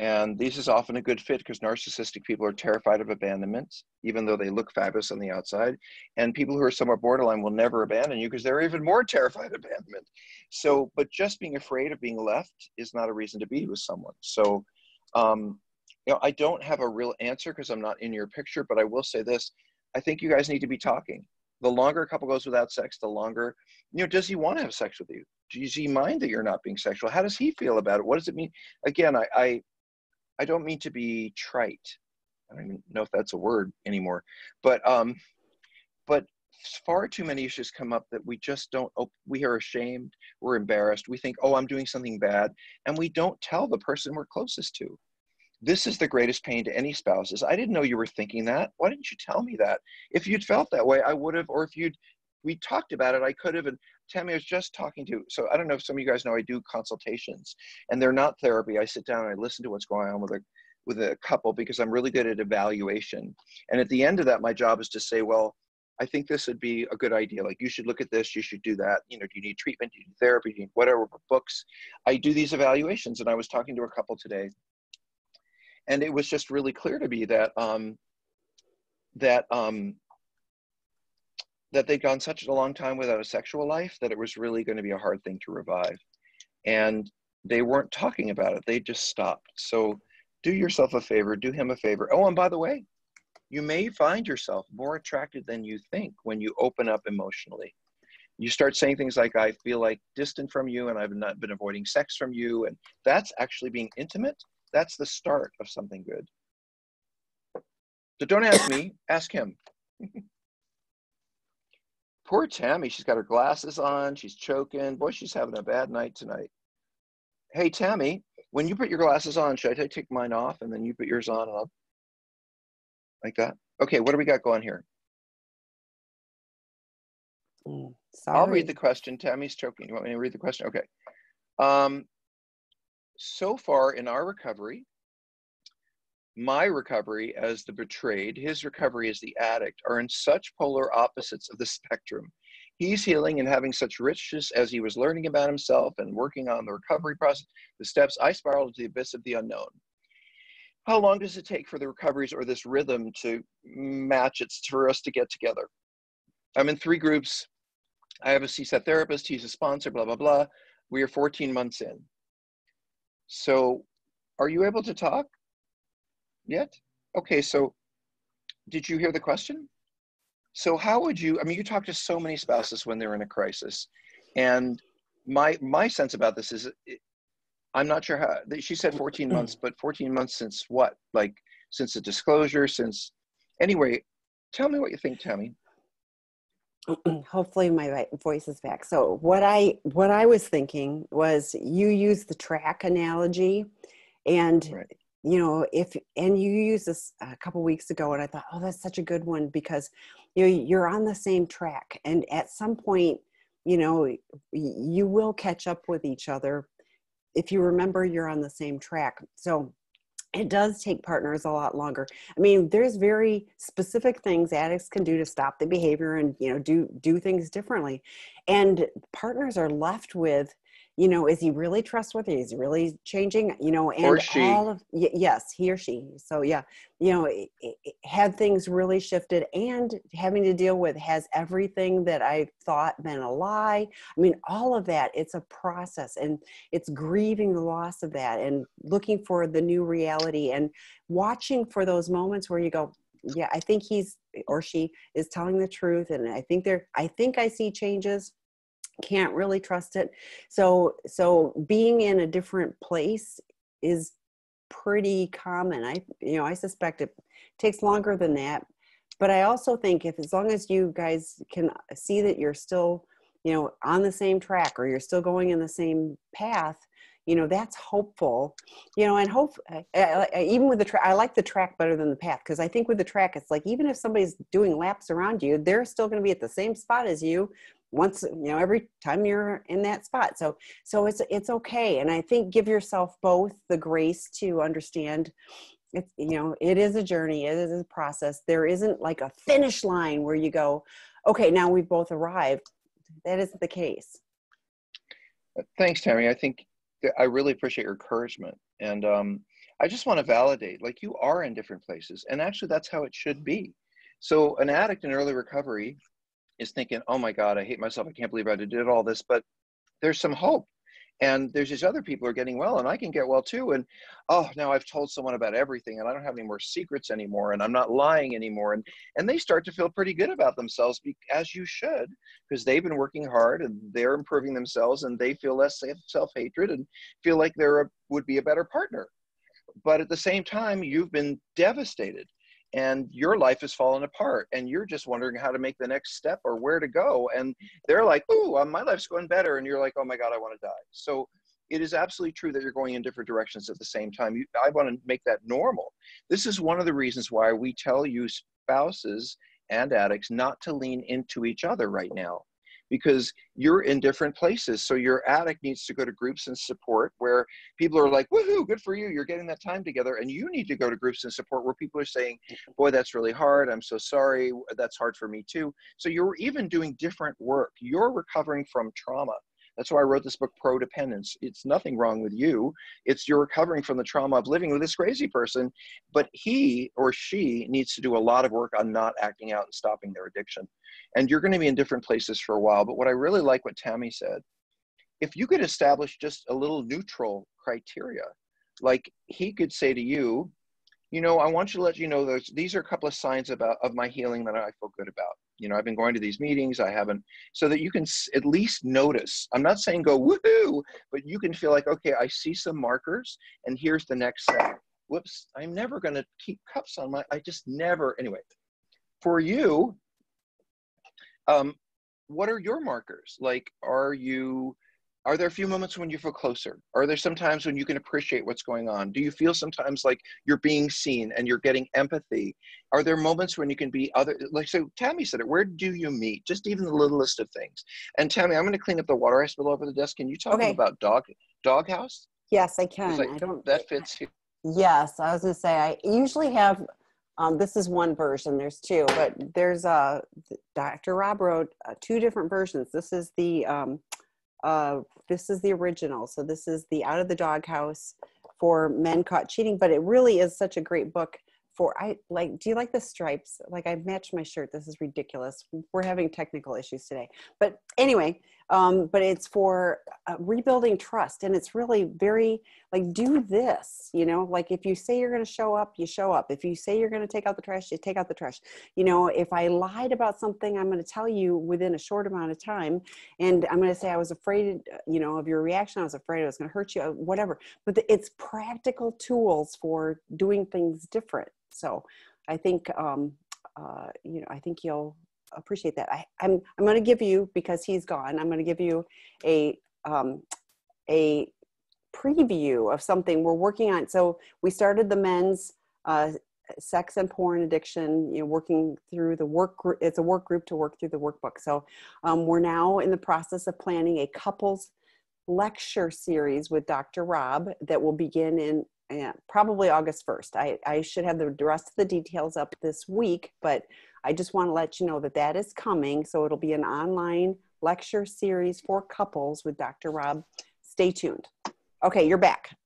And this is often a good fit because narcissistic people are terrified of abandonment, even though they look fabulous on the outside. And people who are somewhat borderline will never abandon you because they're even more terrified of abandonment. So, but just being afraid of being left is not a reason to be with someone. So, um, you know, I don't have a real answer because I'm not in your picture, but I will say this. I think you guys need to be talking. The longer a couple goes without sex, the longer, you know, does he want to have sex with you? Does he mind that you're not being sexual? How does he feel about it? What does it mean? Again, I, I, I don't mean to be trite. I don't even know if that's a word anymore, but, um, but far too many issues come up that we just don't, we are ashamed. We're embarrassed. We think, oh, I'm doing something bad. And we don't tell the person we're closest to. This is the greatest pain to any spouse is I didn't know you were thinking that. Why didn't you tell me that? If you'd felt that way, I would have, or if you'd, we talked about it, I could have. And Tami, I was just talking to, so I don't know if some of you guys know, I do consultations and they're not therapy. I sit down and I listen to what's going on with a, with a couple because I'm really good at evaluation. And at the end of that, my job is to say, well, I think this would be a good idea. Like you should look at this, you should do that. You know, do you need treatment? Do you need therapy? Do you need whatever books? I do these evaluations. And I was talking to a couple today. And it was just really clear to me that um, that um, that they'd gone such a long time without a sexual life that it was really going to be a hard thing to revive. And they weren't talking about it. They just stopped. So do yourself a favor, do him a favor. Oh, and by the way, you may find yourself more attracted than you think when you open up emotionally. You start saying things like, I feel like distant from you, and I've not been avoiding sex from you. And that's actually being intimate. That's the start of something good. So don't ask me, ask him. Poor Tammy, she's got her glasses on, she's choking. Boy, she's having a bad night tonight. Hey, Tammy, when you put your glasses on, should I take mine off and then you put yours on? And I'll... Like that? Okay, what do we got going here? Mm, sorry. I'll read the question. Tammy's choking. You want me to read the question? Okay. Um, so far in our recovery, my recovery as the betrayed, his recovery as the addict, are in such polar opposites of the spectrum. He's healing and having such richness as he was learning about himself and working on the recovery process, the steps. I spiraled to the abyss of the unknown. How long does it take for the recoveries or this rhythm to match? It's for us to get together. I'm in three groups. I have a C SAT therapist. He's a sponsor, blah, blah, blah. We are fourteen months in. So are you able to talk yet? Okay, so did you hear the question? So how would you, I mean, you talk to so many spouses when they're in a crisis. And my my sense about this is, it, I'm not sure how, she said fourteen months, but fourteen months since what? Like since the disclosure, since, anyway, tell me what you think, Tammy. Hopefully my voice is back. So what I, what I was thinking was, you use the track analogy, and right. You know, if, and you used this a couple weeks ago, and I thought, oh, that's such a good one, because you know, you're on the same track, and at some point, you know, you will catch up with each other. If you remember, you're on the same track. So it does take partners a lot longer. I mean, there's very specific things addicts can do to stop the behavior and, you know, do, do things differently. And partners are left with, you know, is he really trustworthy? Is he really changing? You know, and or she. all of, y yes, he or she. So yeah, you know, it, it, have things really shifted, and having to deal with, has everything that I thought been a lie? I mean, all of that, it's a process, and it's grieving the loss of that and looking for the new reality and watching for those moments where you go, yeah, I think he's or she is telling the truth. And I think they're, I think I see changes. Can't really trust it. So, so being in a different place is pretty common. I, you know, I suspect it takes longer than that, but I also think if, as long as you guys can see that you're still, you know, on the same track, or you're still going in the same path, you know, that's hopeful, you know, and hope, I, I, I, even with the track, I like the track better than the path. Cause I think with the track, it's like, even if somebody's doing laps around you, they're still going to be at the same spot as you. Once, you know, every time you're in that spot. So, so it's, it's okay. And I think give yourself both the grace to understand it's, you know, it is a journey. It is a process. There isn't like a finish line where you go, okay, now we've both arrived. That isn't the case. Thanks, Tammy. I think I really appreciate your encouragement. And um, I just want to validate, like, you are in different places, and actually that's how it should be. So an addict in early recovery is thinking, oh my God, I hate myself. I can't believe I did all this, but there's some hope. And there's these other people who are getting well, and I can get well too. And oh, now I've told someone about everything, and I don't have any more secrets anymore, and I'm not lying anymore. And, and they start to feel pretty good about themselves, as you should, because they've been working hard and they're improving themselves, and they feel less self-hatred and feel like they're a, would be a better partner. But at the same time, you've been devastated, and your life has fallen apart, and you're just wondering how to make the next step or where to go. And they're like, ooh, my life's going better. And you're like, oh my God, I want to die. So it is absolutely true that you're going in different directions at the same time. You, I want to make that normal. This is one of the reasons why we tell you spouses and addicts not to lean into each other right now, because you're in different places. So your addict needs to go to groups and support where people are like, woohoo, good for you, you're getting that time together. And you need to go to groups and support where people are saying, boy, that's really hard, I'm so sorry, that's hard for me too. So you're even doing different work. You're recovering from trauma. That's why I wrote this book, Prodependence. It's nothing wrong with you. It's you're recovering from the trauma of living with this crazy person, but he or she needs to do a lot of work on not acting out and stopping their addiction. And you're going to be in different places for a while. But what I really like what Tami said, if you could establish just a little neutral criteria, like he could say to you, you know, I want you to let you know those, these are a couple of signs about, of my healing that I feel good about. You know, I've been going to these meetings, I haven't, so that you can at least notice. I'm not saying go woohoo, but you can feel like, okay, I see some markers and here's the next step. Whoops, I'm never gonna keep cups on my, I just never, anyway. For you, um, what are your markers? Like, are you, are there a few moments when you feel closer? Are there some times when you can appreciate what's going on? Do you feel sometimes like you're being seen and you're getting empathy? Are there moments when you can be other, like, so Tami said it, where do you meet? Just even the littlest of things. And Tami, I'm going to clean up the water I spilled over the desk. Can you talk okay. about dog, doghouse? Yes, I can. Like, I don't, that fits here. Yes, I was going to say, I usually have, um, this is one version, there's two, but there's uh, Doctor Rob wrote uh, two different versions. This is the, um, Uh, this is the original. So this is the Out of the Doghouse for men caught cheating, but it really is such a great book for, I like, do you like the stripes? Like I've matched my shirt. This is ridiculous. We're having technical issues today, but anyway, um, but it's for uh, rebuilding trust. And it's really very like, do this, you know, like if you say you're going to show up, you show up. If you say you're going to take out the trash, you take out the trash. You know, if I lied about something, I'm going to tell you within a short amount of time. And I'm going to say, I was afraid, you know, of your reaction. I was afraid I was going to hurt you, whatever, but the, it's practical tools for doing things different. So I think, um, uh, you know, I think you'll appreciate that. I, I'm, I'm going to give you, because he's gone, I'm going to give you a, um, a preview of something we're working on. So we started the men's uh, sex and porn addiction, you know, working through the work group. It's a work group to work through the workbook. So um, we're now in the process of planning a couples lecture series with Doctor Rob that will begin in Yeah, probably August first. I, I should have the rest of the details up this week, but I just want to let you know that that is coming. So it'll be an online lecture series for couples with Doctor Rob. Stay tuned. Okay, you're back.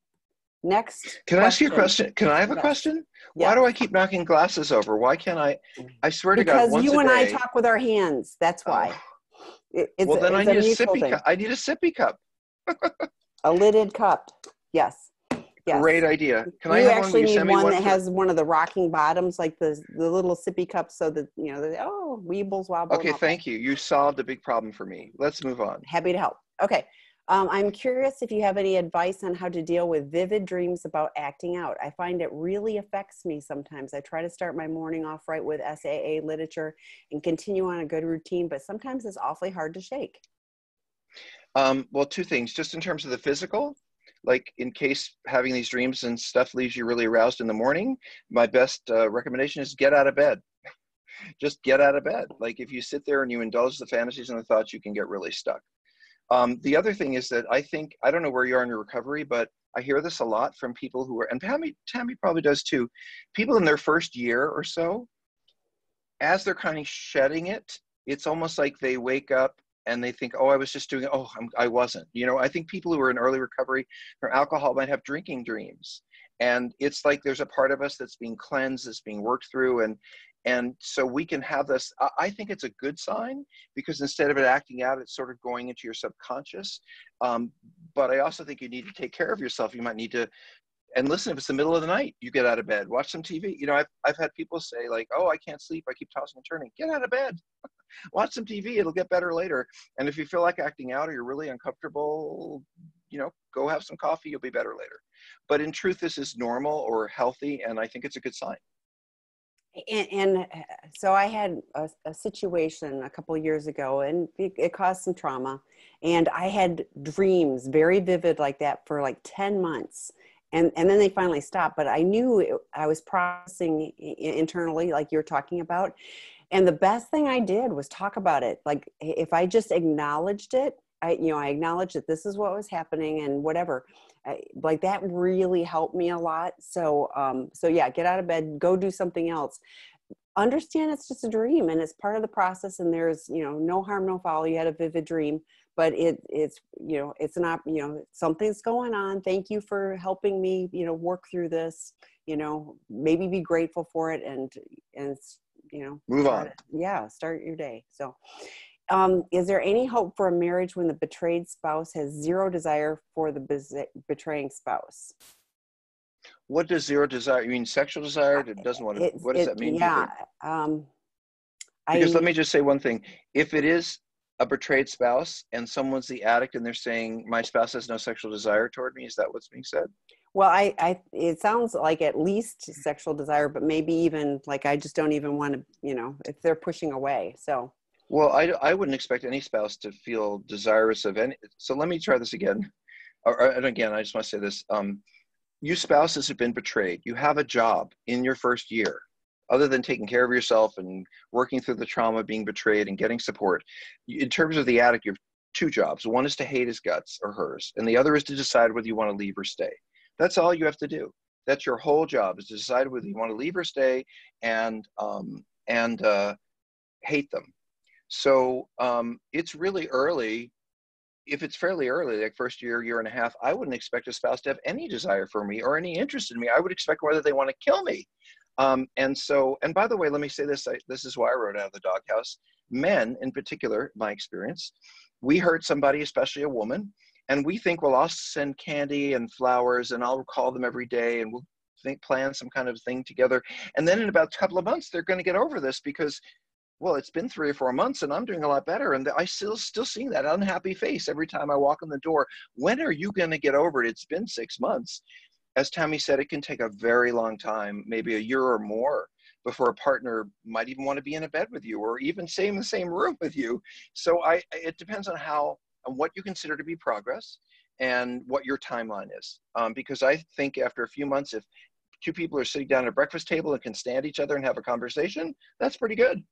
Next. Can question. I ask you a question? Can I have a question? Yeah. Why do I keep knocking glasses over? Why can't I? I swear to because God, once you and a day, I talk with our hands. That's why. Oh. It, it's, well, then it's I, need a sippy cu- I need a sippy cup. A lidded cup. Yes. Yes. Great idea. Can you I have actually one? You need one, one that for... has one of the rocking bottoms, like the the little sippy cups, so that you know. The, oh, weebles wobble. Okay, thank you. You solved a big problem for me. Let's move on. Happy to help. Okay, um, I'm curious if you have any advice on how to deal with vivid dreams about acting out. I find it really affects me sometimes. I try to start my morning off right with S A A literature and continue on a good routine, but sometimes it's awfully hard to shake. Um, well, two things. Just in terms of the physical. Like in case having these dreams and stuff leaves you really aroused in the morning, my best uh, recommendation is get out of bed. Just get out of bed. Like if you sit there and you indulge the fantasies and the thoughts, you can get really stuck. Um, the other thing is that I think, I don't know where you are in your recovery, but I hear this a lot from people who are, and Tami, Tami probably does too, people in their first year or so, as they're kind of shedding it, it's almost like they wake up and they think, oh, I was just doing it. Oh, I'm, I wasn't. You know, I think people who are in early recovery from alcohol might have drinking dreams. And it's like there's a part of us that's being cleansed, that's being worked through. And and so we can have this. I think it's a good sign because instead of it acting out, it's sort of going into your subconscious. Um, but I also think you need to take care of yourself. You might need to, and listen, if it's the middle of the night, you get out of bed, watch some T V. You know, I've, I've had people say like, oh, I can't sleep. I keep tossing and turning. Get out of bed. Watch some T V, it'll get better later. And if you feel like acting out or you're really uncomfortable, you know, go have some coffee, you'll be better later. But in truth, this is normal or healthy, and I think it's a good sign. And, and so I had a, a situation a couple of years ago, and it, it caused some trauma. And I had dreams, very vivid like that, for like ten months. And and then they finally stopped. But I knew it, I was processing internally, like you're talking about. And the best thing I did was talk about it. Like if I just acknowledged it, I, you know, I acknowledged that this is what was happening and whatever, I, like that really helped me a lot. So, um, so yeah, get out of bed, go do something else. Understand it's just a dream and it's part of the process and there's, you know, no harm, no foul. You had a vivid dream, but it, it's, you know, it's not, you know, something's going on. Thank you for helping me, you know, work through this, you know, maybe be grateful for it and, and, you know, move on. Yeah. Start your day. So, um, is there any hope for a marriage when the betrayed spouse has zero desire for the betraying spouse? What does zero desire, you mean sexual desire? It doesn't want to, it, what does it, that mean? Yeah. Um, because I, let me just say one thing. If it is a betrayed spouse and someone's the addict and they're saying, my spouse has no sexual desire toward me, is that what's being said? Well, I, I, it sounds like at least sexual desire, but maybe even like, I just don't even want to, you know, if they're pushing away. So, well, I, I wouldn't expect any spouse to feel desirous of any. So let me try this again. Or, and again, I just want to say this. Um, you spouses have been betrayed. You have a job in your first year, other than taking care of yourself and working through the trauma of being betrayed and getting support. In terms of the addict, you have two jobs. One is to hate his guts or hers, and the other is to decide whether you want to leave or stay. That's all you have to do. That's your whole job, is to decide whether you want to leave or stay and, um, and uh, hate them. So um, it's really early. If it's fairly early, like first year, year and a half, I wouldn't expect a spouse to have any desire for me or any interest in me. I would expect whether they want to kill me. Um, and so, and by the way, let me say this, I, this is why I wrote Out of the Doghouse. Men in particular, my experience, we hurt somebody, especially a woman, and we think, well, I'll send candy and flowers and I'll call them every day and we'll think, plan some kind of thing together. And then in about a couple of months, they're going to get over this because, well, it's been three or four months and I'm doing a lot better. And I still, still seeing that unhappy face every time I walk in the door. When are you going to get over it? It's been six months. As Tami said, it can take a very long time, maybe a year or more, before a partner might even want to be in a bed with you or even stay in the same room with you. So I, it depends on how, on what you consider to be progress and what your timeline is. Um, because I think after a few months, if two people are sitting down at a breakfast table and can stand each other and have a conversation, that's pretty good.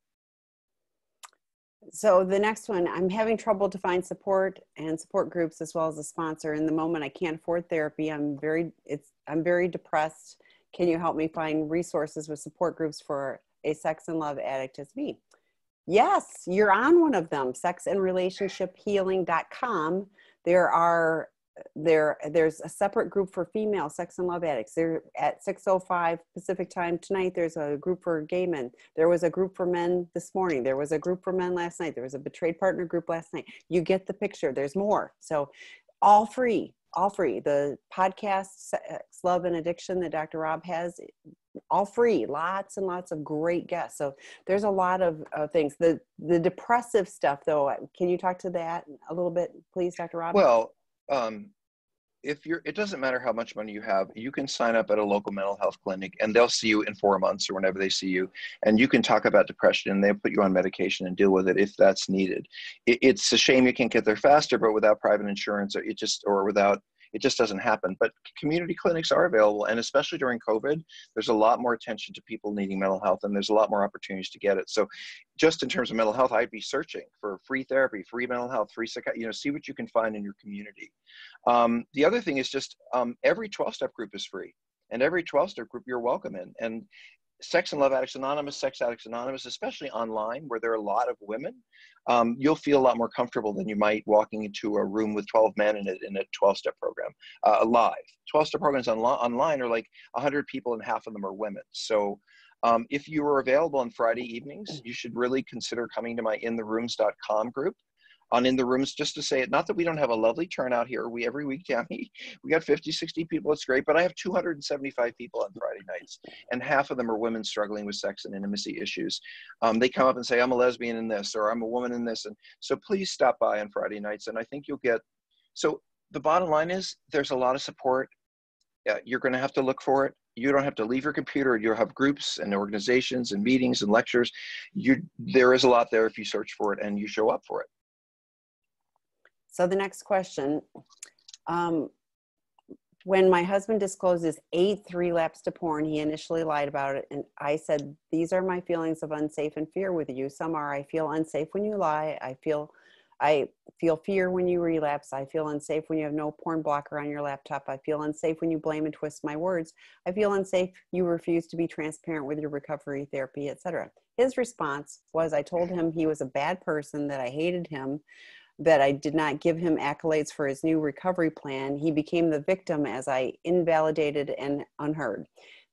So the next one, I'm having trouble to find support and support groups as well as a sponsor. In the moment, I can't afford therapy. I'm very, it's, I'm very depressed. Can you help me find resources with support groups for a sex and love addict as me? Yes, you're on one of them, Sex and Relationship Healing dot com. There are, there, there's a separate group for female sex and love addicts. They're at six oh five Pacific time tonight. There's a group for gay men. There was a group for men this morning. There was a group for men last night. There was a betrayed partner group last night. You get the picture. There's more. So all free, all free. The podcast, Sex, Love, and Addiction that Doctor Rob has, all free. Lots and lots of great guests. So there's a lot of uh, things. The, the depressive stuff though, can you talk to that a little bit, please, Doctor Rob? Well, Um, if you're, it doesn't matter how much money you have, you can sign up at a local mental health clinic and they'll see you in four months or whenever they see you. And you can talk about depression and they'll put you on medication and deal with it if that's needed. It, it's a shame you can't get there faster, but without private insurance or it just, or without, it just doesn't happen. But community clinics are available. And especially during COVID, there's a lot more attention to people needing mental health and there's a lot more opportunities to get it. So just in terms of mental health, I'd be searching for free therapy, free mental health, free psychiatry, you know, see what you can find in your community. Um, the other thing is just um, every twelve-step group is free and every twelve-step group you're welcome in. And Sex and Love Addicts Anonymous, Sex Addicts Anonymous, especially online where there are a lot of women, um, you'll feel a lot more comfortable than you might walking into a room with twelve men in it in a twelve-step program, uh, live. twelve-step programs on online are like one hundred people and half of them are women. So um, if you are available on Friday evenings, you should really consider coming to my in the rooms dot com group. On In the Rooms, just to say it, not that we don't have a lovely turnout here. We every week, Tammy, we got fifty, sixty people. It's great, but I have two hundred seventy-five people on Friday nights, and half of them are women struggling with sex and intimacy issues. Um, they come up and say, I'm a lesbian in this, or I'm a woman in this. And so please stop by on Friday nights. And I think you'll get, so the bottom line is there's a lot of support. Uh, you're going to have to look for it. You don't have to leave your computer. You'll have groups and organizations and meetings and lectures. You, there is a lot there if you search for it and you show up for it. So the next question, um, when my husband disclosed his eighth relapse to porn, he initially lied about it. And I said, these are my feelings of unsafe and fear with you. Some are, I feel unsafe when you lie. I feel, I feel fear when you relapse. I feel unsafe when you have no porn blocker on your laptop. I feel unsafe when you blame and twist my words. I feel unsafe. You refuse to be transparent with your recovery therapy, et cetera. His response was, I told him he was a bad person, that I hated him, that I did not give him accolades for his new recovery plan, he became the victim as I invalidated and unheard.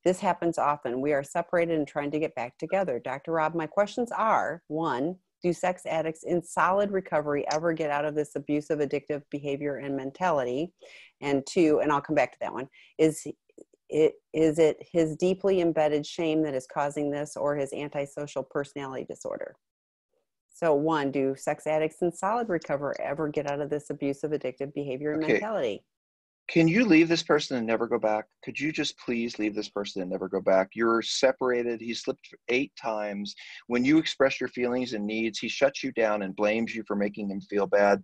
This happens often. We are separated and trying to get back together. Doctor Rob, my questions are, one, do sex addicts in solid recovery ever get out of this abusive, addictive behavior and mentality? And two, and I'll come back to that one, is it, is it his deeply embedded shame that is causing this, or his antisocial personality disorder? So one, do sex addicts in solid recovery ever get out of this abusive, addictive behavior and okay. mentality? Can you leave this person and never go back? Could you just please leave this person and never go back? You're separated. He slipped eight times. When you express your feelings and needs, he shuts you down and blames you for making him feel bad.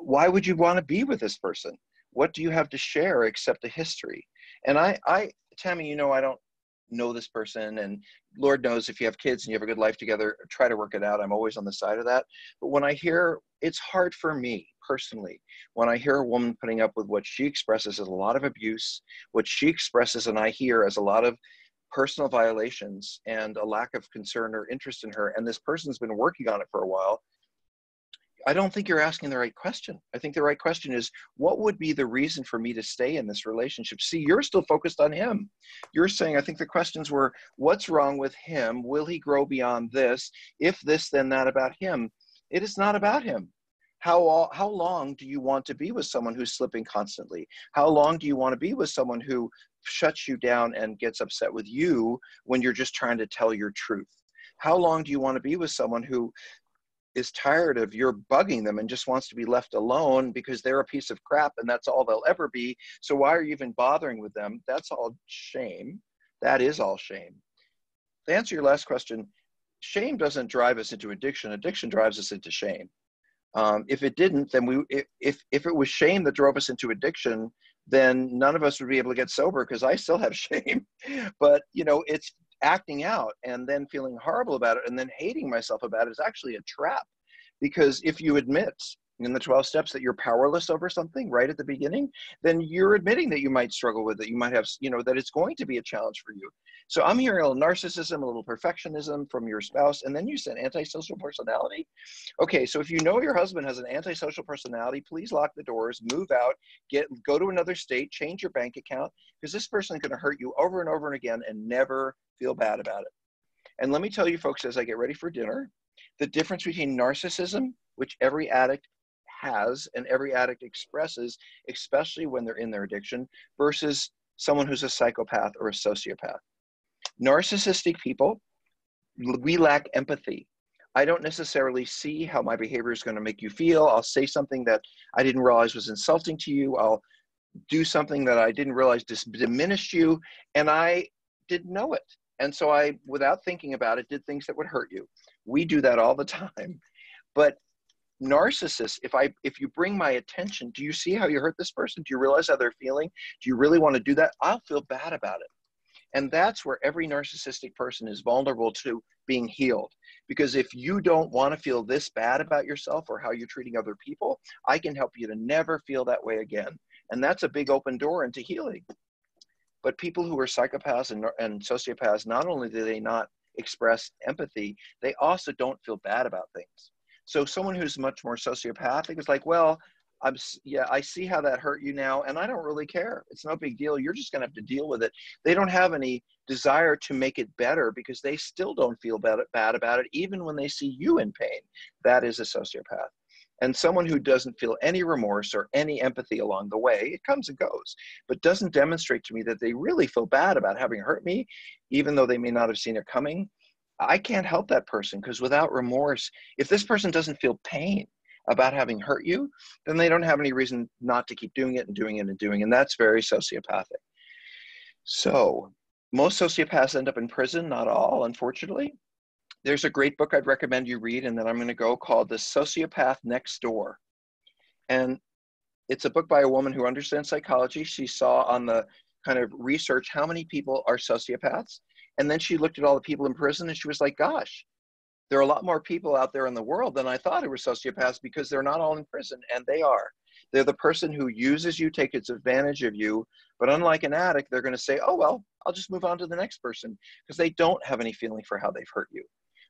Why would you want to be with this person? What do you have to share except a history? And I, I, Tami, you know, I don't know this person, and Lord knows if you have kids and you have a good life together, try to work it out. I'm always on the side of that. But when I hear, it's hard for me personally, when I hear a woman putting up with what she expresses as a lot of abuse, what she expresses and I hear as a lot of personal violations and a lack of concern or interest in her, and this person's been working on it for a while, I don't think you're asking the right question. I think the right question is, what would be the reason for me to stay in this relationship? See, you're still focused on him. You're saying, I think the questions were, what's wrong with him? Will he grow beyond this? If this, then that about him. It is not about him. How, how long do you want to be with someone who's slipping constantly? How long do you want to be with someone who shuts you down and gets upset with you when you're just trying to tell your truth? How long do you want to be with someone who is tired of your bugging them and just wants to be left alone because they're a piece of crap and that's all they'll ever be? So why are you even bothering with them? That's all shame. That is all shame. To answer your last question, shame doesn't drive us into addiction. Addiction drives us into shame. Um, if it didn't, then we, if, if it was shame that drove us into addiction, then none of us would be able to get sober because I still have shame, but you know, it's acting out and then feeling horrible about it and then hating myself about it is actually a trap, because if you admit in the twelve steps that you're powerless over something right at the beginning, then you're admitting that you might struggle with it. You might have, you know, that it's going to be a challenge for you. So I'm hearing a little narcissism, a little perfectionism from your spouse. And then you said antisocial personality. Okay. So if you know your husband has an antisocial personality, please lock the doors, move out, get, go to another state, change your bank account, because this person is going to hurt you over and over and again and never feel bad about it. And let me tell you folks, as I get ready for dinner, the difference between narcissism, which every addict has and every addict expresses, especially when they're in their addiction, versus someone who's a psychopath or a sociopath. Narcissistic people, we lack empathy. I don't necessarily see how my behavior is going to make you feel. I'll say something that I didn't realize was insulting to you. I'll do something that I didn't realize dis- diminished you, and I didn't know it. And so I, without thinking about it, did things that would hurt you. We do that all the time. But narcissists, if I, if you bring my attention, do you see how you hurt this person? Do you realize how they're feeling? Do you really want to do that? I'll feel bad about it. And that's where every narcissistic person is vulnerable to being healed. Because if you don't want to feel this bad about yourself or how you're treating other people, I can help you to never feel that way again. And that's a big open door into healing. But people who are psychopaths and, and sociopaths, not only do they not express empathy, they also don't feel bad about things. So someone who's much more sociopathic is like, well, I'm, yeah, I see how that hurt you now, and I don't really care. It's no big deal. You're just going to have to deal with it. They don't have any desire to make it better because they still don't feel bad, bad about it, even when they see you in pain. That is a sociopath. And someone who doesn't feel any remorse or any empathy along the way, it comes and goes, but doesn't demonstrate to me that they really feel bad about having hurt me, even though they may not have seen it coming. I can't help that person, because without remorse, if this person doesn't feel pain about having hurt you, then they don't have any reason not to keep doing it and doing it and doing it. And that's very sociopathic. So most sociopaths end up in prison, not all, unfortunately. There's a great book I'd recommend you read, and then I'm going to go, called The Sociopath Next Door. And it's a book by a woman who understands psychology. She saw on the kind of research how many people are sociopaths. And then she looked at all the people in prison and she was like, gosh, there are a lot more people out there in the world than I thought who were sociopaths, because they're not all in prison, and they are. They're the person who uses you, takes advantage of you, but unlike an addict, they're going to say, oh, well, I'll just move on to the next person, because they don't have any feeling for how they've hurt you.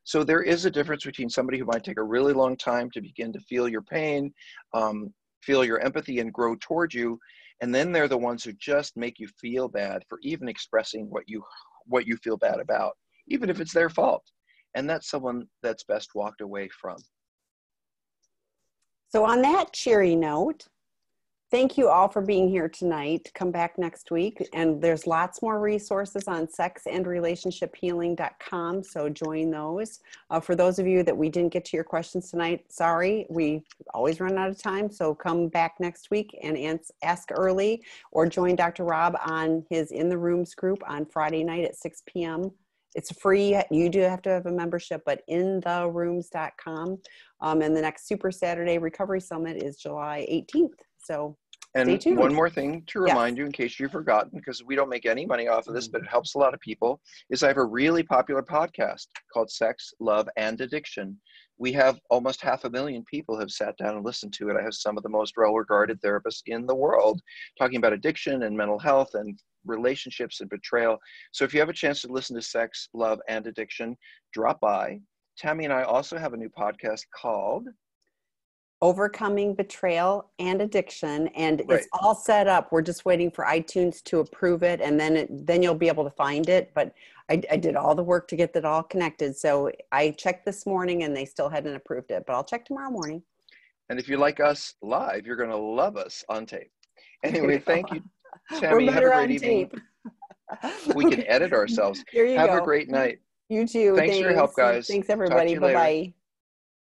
So there is a difference between somebody who might take a really long time to begin to feel your pain, um, feel your empathy and grow toward you. And then they're the ones who just make you feel bad for even expressing what you, what you feel bad about, even if it's their fault. And that's someone that's best walked away from. So on that cheery note, thank you all for being here tonight. Come back next week. And there's lots more resources on sex and relationship healing dot com. So join those. Uh, for those of you that we didn't get to your questions tonight, sorry, we always run out of time. So come back next week and ask early, or join Doctor Rob on his In the Rooms group on Friday night at six p m It's free. You do have to have a membership, but in the rooms dot com. Um, and the next Super Saturday Recovery Summit is July eighteenth. So and stay tuned. One more thing to remind yes. you in case you've forgotten, because we don't make any money off of this, but it helps a lot of people, is I have a really popular podcast called Sex, Love, and Addiction. We have almost half a million people have sat down and listened to it. I have some of the most well-regarded therapists in the world talking about addiction and mental health and relationships and betrayal. So if you have a chance to listen to Sex, Love, and Addiction, drop by. Tami and I also have a new podcast called Overcoming Betrayal and Addiction, and right. it's all set up. We're just waiting for iTunes to approve it, and then it, then you'll be able to find it. But I, I did all the work to get that all connected. So I checked this morning, and they still hadn't approved it. But I'll check tomorrow morning. And if you like us live, you're going to love us on tape. Anyway, thank you, Tami. Have a great evening. We can edit ourselves. There you go. Have a great night. You too. Thanks, Thanks for your help, guys. Thanks, everybody. Bye-bye.